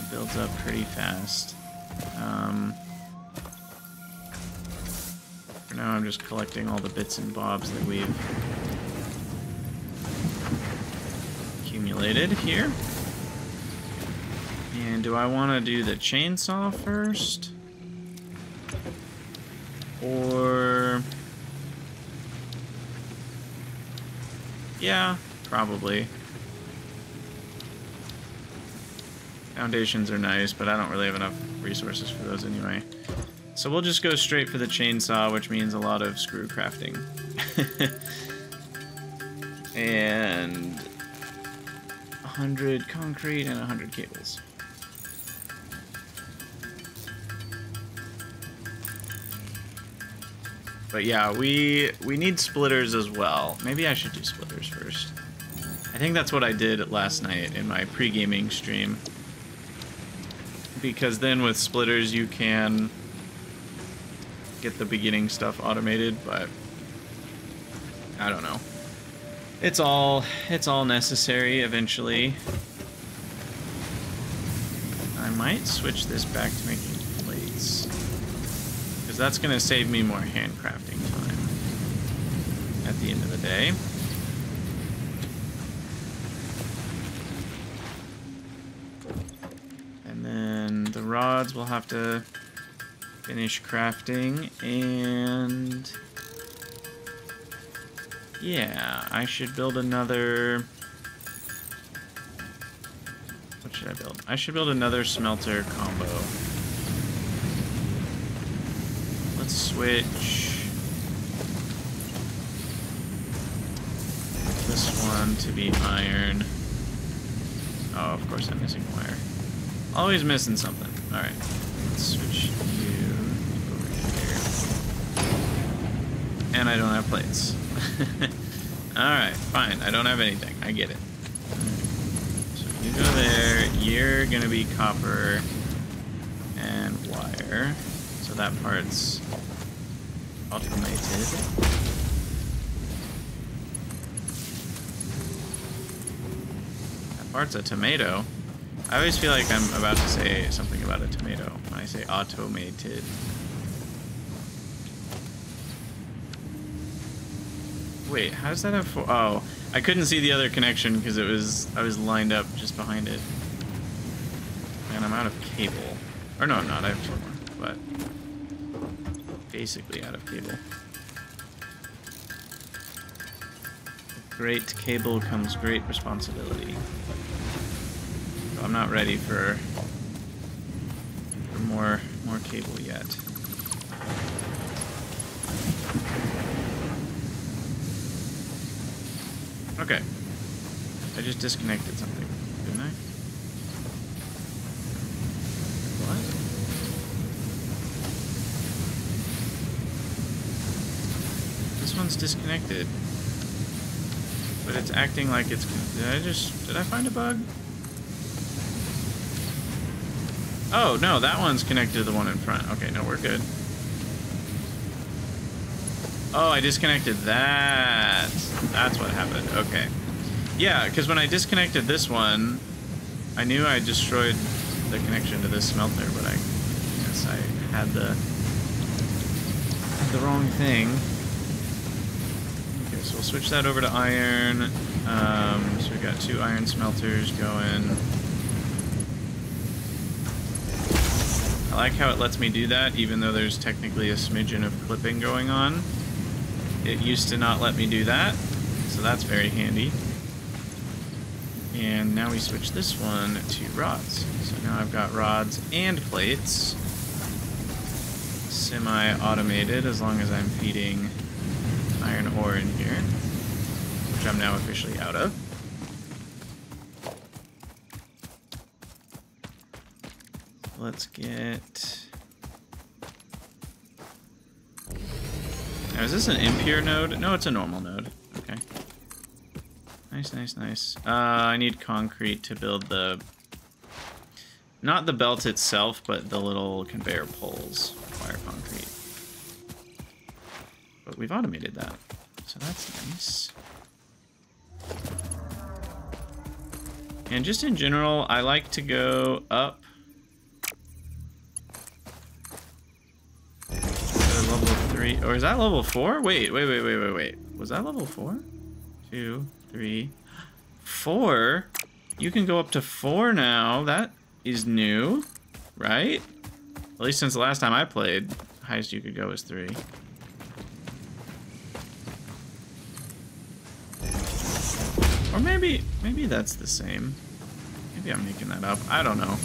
It builds up pretty fast. For now, I'm just collecting all the bits and bobs that we've accumulated here. And do I want to do the chainsaw first? Or... yeah, probably. Foundations are nice, but I don't really have enough resources for those anyway. So we'll just go straight for the chainsaw, which means a lot of screw crafting. And 100 concrete and 100 cables. But yeah, we need splitters as well. Maybe I should do splitters first. I think that's what I did last night in my pre-gaming stream. Because then with splitters you can get the beginning stuff automated, but I don't know. It's all necessary eventually. I might switch this back to making plates, because that's going to save me more handcrafting time at the end of the day. And then the rods will have to finish crafting, and yeah, I should build another... What should I build? I should build another smelter combo. Let's switch this one to be iron. Oh, of course I'm missing wire. Always missing something. Alright, let's switch you over here. And I don't have plates. Alright, fine. I don't have anything. I get it. So you go there. You're gonna be copper and wire. So that part's automated. That part's a tomato. I always feel like I'm about to say something about a tomato when I say automated. Wait, how does that have four? Oh, I couldn't see the other connection because I was lined up just behind it. And I'm out of cable. Or no, I'm not. I have four more, but basically out of cable. With great cable comes great responsibility. So I'm not ready for more cable yet. Okay. I just disconnected something, didn't I? What? This one's disconnected. But it's acting like it's... Did I find a bug? Oh, no, that one's connected to the one in front. Okay, no, we're good. Oh, I disconnected that. That's what happened. Okay. Yeah, because when I disconnected this one, I knew I destroyed the connection to this smelter, but I guess I had the wrong thing. Okay, so we'll switch that over to iron. So we've got two iron smelters going. I like how it lets me do that, even though there's technically a smidgen of clipping going on. It used to not let me do that, so that's very handy. And now we switch this one to rods. So now I've got rods and plates. Semi-automated, as long as I'm feeding iron ore in here, which I'm now officially out of. Let's get... Now, is this an impure node? No, it's a normal node. Okay. Nice, nice, nice. I need concrete to build the... Not the belt itself, but the little conveyor poles require concrete. But we've automated that, so that's nice. And just in general, I like to go up... Or is that level 4? Wait. Was that level 4? 2, 3, 4. You can go up to 4 now. That is new, right? At least since the last time I played, the highest you could go is 3. Or maybe that's the same. Maybe I'm making that up. I don't know.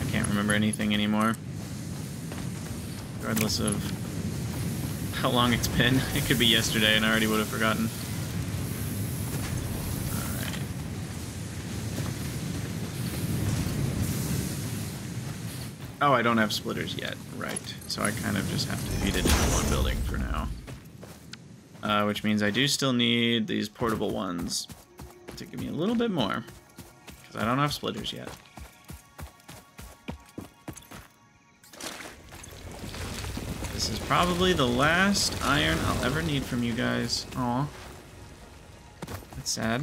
I can't remember anything anymore. Regardless of how long it's been. It could be yesterday and I already would have forgotten. Alright. Oh, I don't have splitters yet. Right. So I kind of just have to feed it into one building for now. which means I do still need these portable ones to give me a little bit more, because I don't have splitters yet. This is probably the last iron I'll ever need from you guys. Aw. That's sad.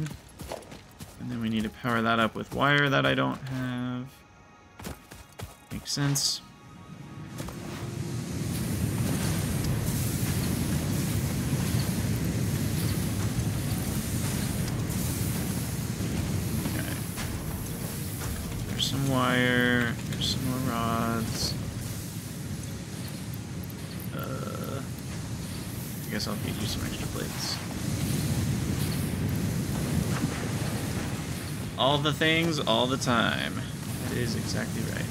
And then we need to power that up with wire that I don't have. Makes sense. Okay. There's some wire. There's some more rods. I guess I'll get you some extra plates. All the things, all the time. That is exactly right.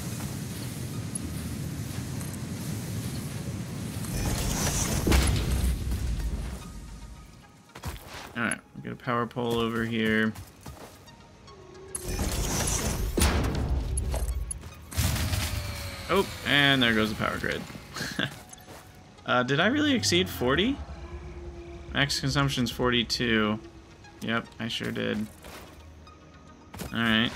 Alright, we'll get a power pole over here. Oh, and there goes the power grid. Did I really exceed 40? Max consumption's 42. Yep, I sure did. Alright.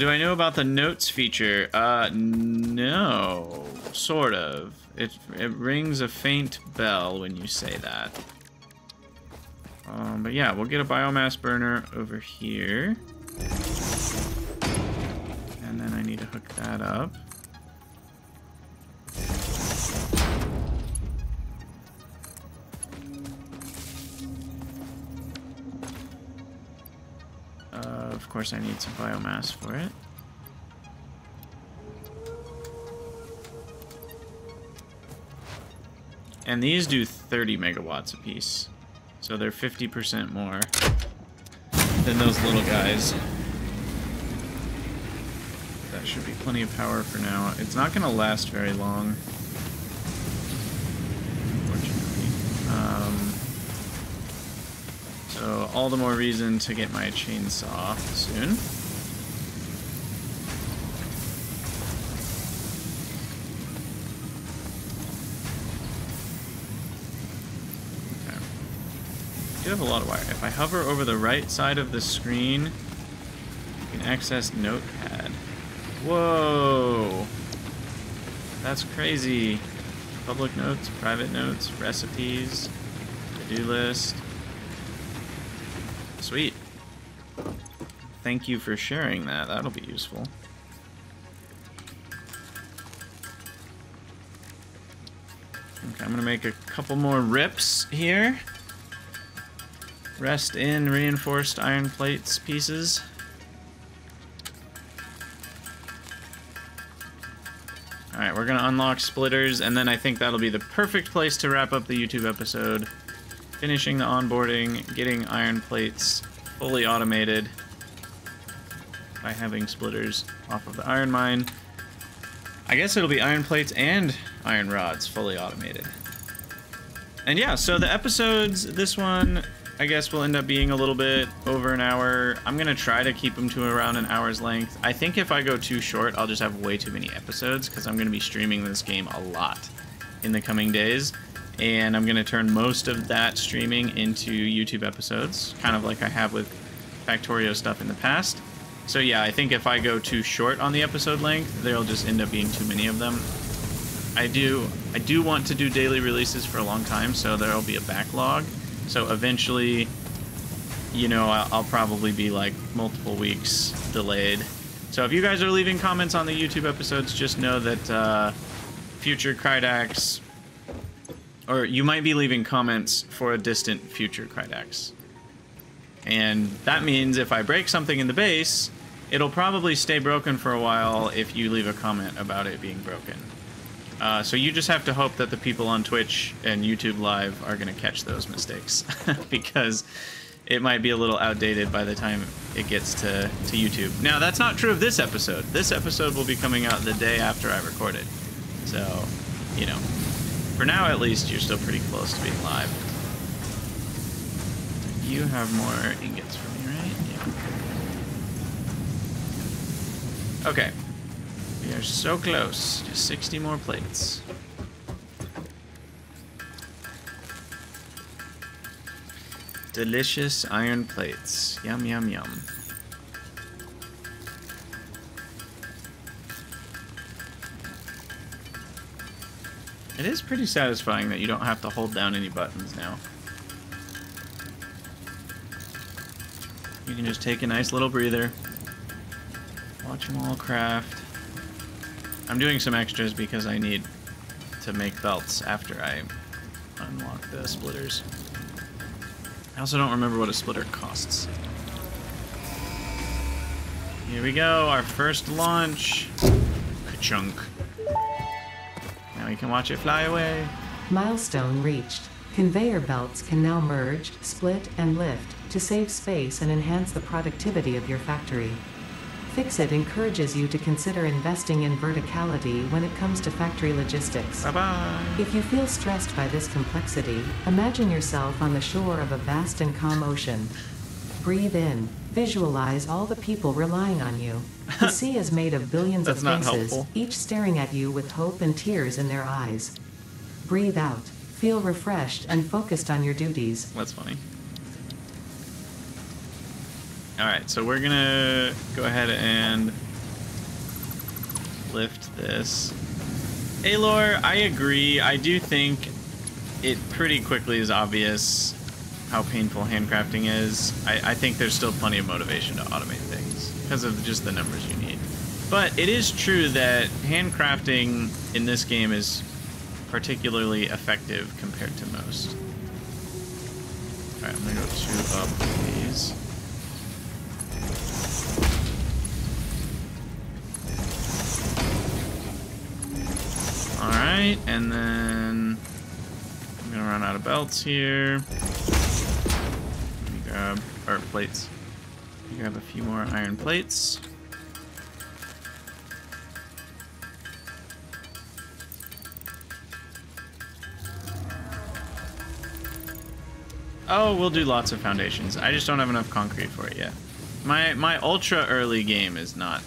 Do I know about the notes feature? No. Sort of. It rings a faint bell when you say that. But yeah, we'll get a biomass burner over here. And then I need to hook that up. Of course, I need some biomass for it. And these do 30 megawatts apiece. So they're 50% more than those little guys. That should be plenty of power for now. It's not going to last very long, unfortunately. So all the more reason to get my chainsaw soon. Okay. I do have a lot of wire. If I hover over the right side of the screen, you can access Notepad. Whoa! That's crazy. Public notes, private notes, recipes, to-do list. Sweet. Thank you for sharing that. That'll be useful. Okay, I'm gonna make a couple more rips here. Rest in reinforced iron plates pieces. Alright, we're gonna unlock splitters, and then I think that'll be the perfect place to wrap up the YouTube episode. Finishing the onboarding, getting iron plates fully automated by having splitters off of the iron mine. I guess it'll be iron plates and iron rods fully automated. And yeah, so the episodes, this one, I guess will end up being a little bit over an hour. I'm gonna try to keep them to around an hour's length. I think if I go too short, I'll just have way too many episodes because I'm gonna be streaming this game a lot in the coming days. And I'm going to turn most of that streaming into YouTube episodes, kind of like I have with Factorio stuff in the past. So yeah, I think if I go too short on the episode length, there'll just end up being too many of them. I do want to do daily releases for a long time, so there'll be a backlog. So eventually, you know, I'll probably be like multiple weeks delayed. So if you guys are leaving comments on the YouTube episodes, just know that future Krydax... Or you might be leaving comments for a distant future Krydax. And that means if I break something in the base, it'll probably stay broken for a while if you leave a comment about it being broken. So you just have to hope that the people on Twitch and YouTube Live are going to catch those mistakes. Because it might be a little outdated by the time it gets to YouTube. Now, that's not true of this episode. This episode will be coming out the day after I record it. So, you know... For now, at least, you're still pretty close to being live. You have more ingots for me, right? Yeah. Okay. We are so close. Just 60 more plates. Delicious iron plates. Yum, yum, yum. It is pretty satisfying that you don't have to hold down any buttons now. You can just take a nice little breather. Watch them all craft. I'm doing some extras because I need to make belts after I unlock the splitters. I also don't remember what a splitter costs. Here we go, our first launch. Ka-chunk. Now we can watch it fly away. Milestone reached. Conveyor belts can now merge, split, and lift to save space and enhance the productivity of your factory. FICSIT encourages you to consider investing in verticality when it comes to factory logistics. Bye-bye. If you feel stressed by this complexity, imagine yourself on the shore of a vast and calm ocean. Breathe in. Visualize all the people relying on you. The sea is made of billions of faces, each staring at you with hope and tears in their eyes. Breathe out. Feel refreshed and focused on your duties. That's funny. Alright, so we're gonna go ahead and lift this. Aylor, I agree. I do think it pretty quickly is obvious how painful handcrafting is. I think there's still plenty of motivation to automate things because of just the numbers you need. But it is true that handcrafting in this game is particularly effective compared to most. Alright, I'm gonna go 2 up, please. Alright, and then I'm gonna run out of belts here. Let me grab, or plates. Let me grab a few more iron plates. Oh, we'll do lots of foundations. I just don't have enough concrete for it yet. My ultra early game is not.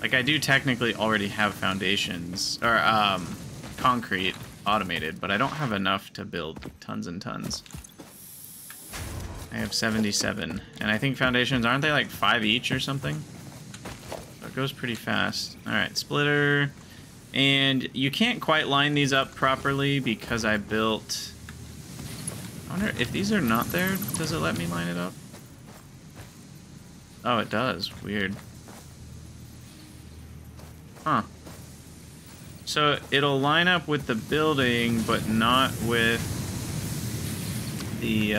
Like, I do technically already have foundations, or, concrete automated, but I don't have enough to build tons and tons. I have 77, and I think foundations, aren't they like 5 each or something? So it goes pretty fast. Alright, splitter. And you can't quite line these up properly because I built... I wonder if these are not there, does it let me line it up? Oh, it does. Weird. Huh. So it'll line up with the building, but not with the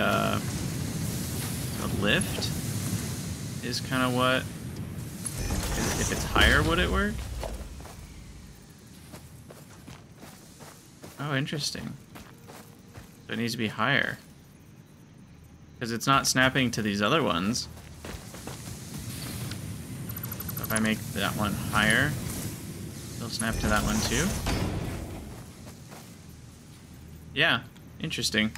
lift, is kind of what... If it's higher, would it work? Oh, interesting. So it needs to be higher. Because it's not snapping to these other ones. So if I make that one higher... It'll snap to that one too. Yeah, interesting.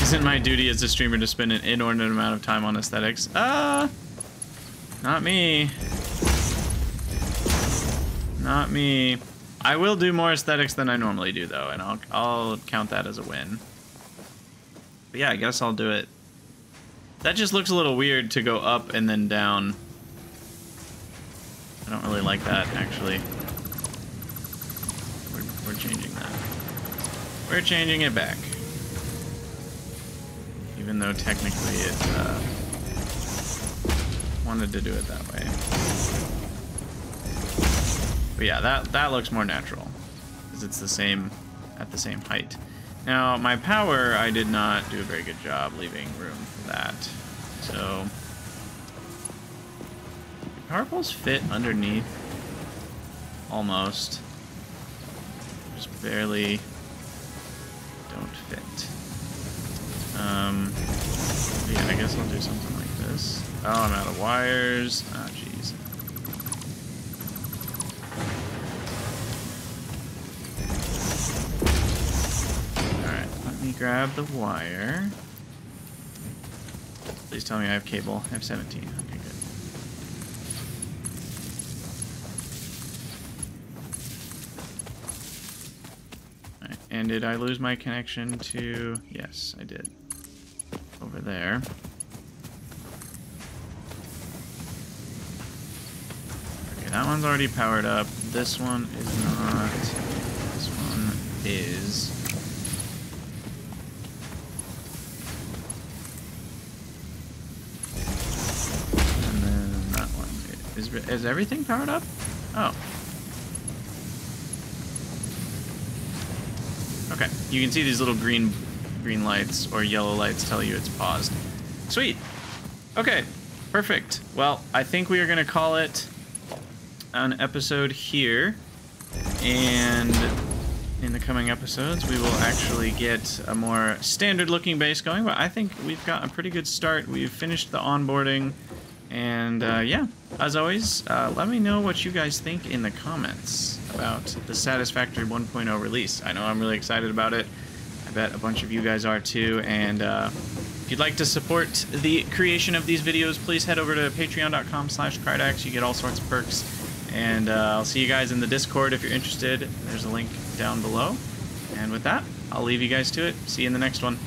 Isn't my duty as a streamer to spend an inordinate amount of time on aesthetics? Not me. Not me. I will do more aesthetics than I normally do though, and I'll count that as a win. But yeah, I guess I'll do it. That just looks a little weird to go up and then down. I don't really like that, actually. We're changing that. We're changing it back. Even though technically it wanted to do it that way. But yeah, that looks more natural. Because it's the same, at the same height. Now, my power, I did not do a very good job leaving room for that. So... Power poles fit underneath, almost. Just barely don't fit. Yeah, I guess I'll do something like this. Oh, I'm out of wires. Ah, jeez. All right, let me grab the wire. Please tell me I have cable. I have 17. Okay, good. And did I lose my connection to... Yes, I did. Over there. Okay, that one's already powered up. This one is not. This one is. And then that one. Is everything powered up? Oh. Okay, you can see these little green lights or yellow lights tell you it's paused. Sweet. Okay, perfect. Well, I think we are going to call it an episode here, and in the coming episodes we will actually get a more standard looking base going, but I think we've got a pretty good start. We've finished the onboarding, and yeah, as always, let me know what you guys think in the comments about the Satisfactory 1.0 release. I know I'm really excited about it. I bet a bunch of you guys are too, and if you'd like to support the creation of these videos, please head over to patreon.com/Krydax. You get all sorts of perks. And I'll see you guys in the Discord if you're interested. There's a link down below. And with that, I'll leave you guys to it. See you in the next one.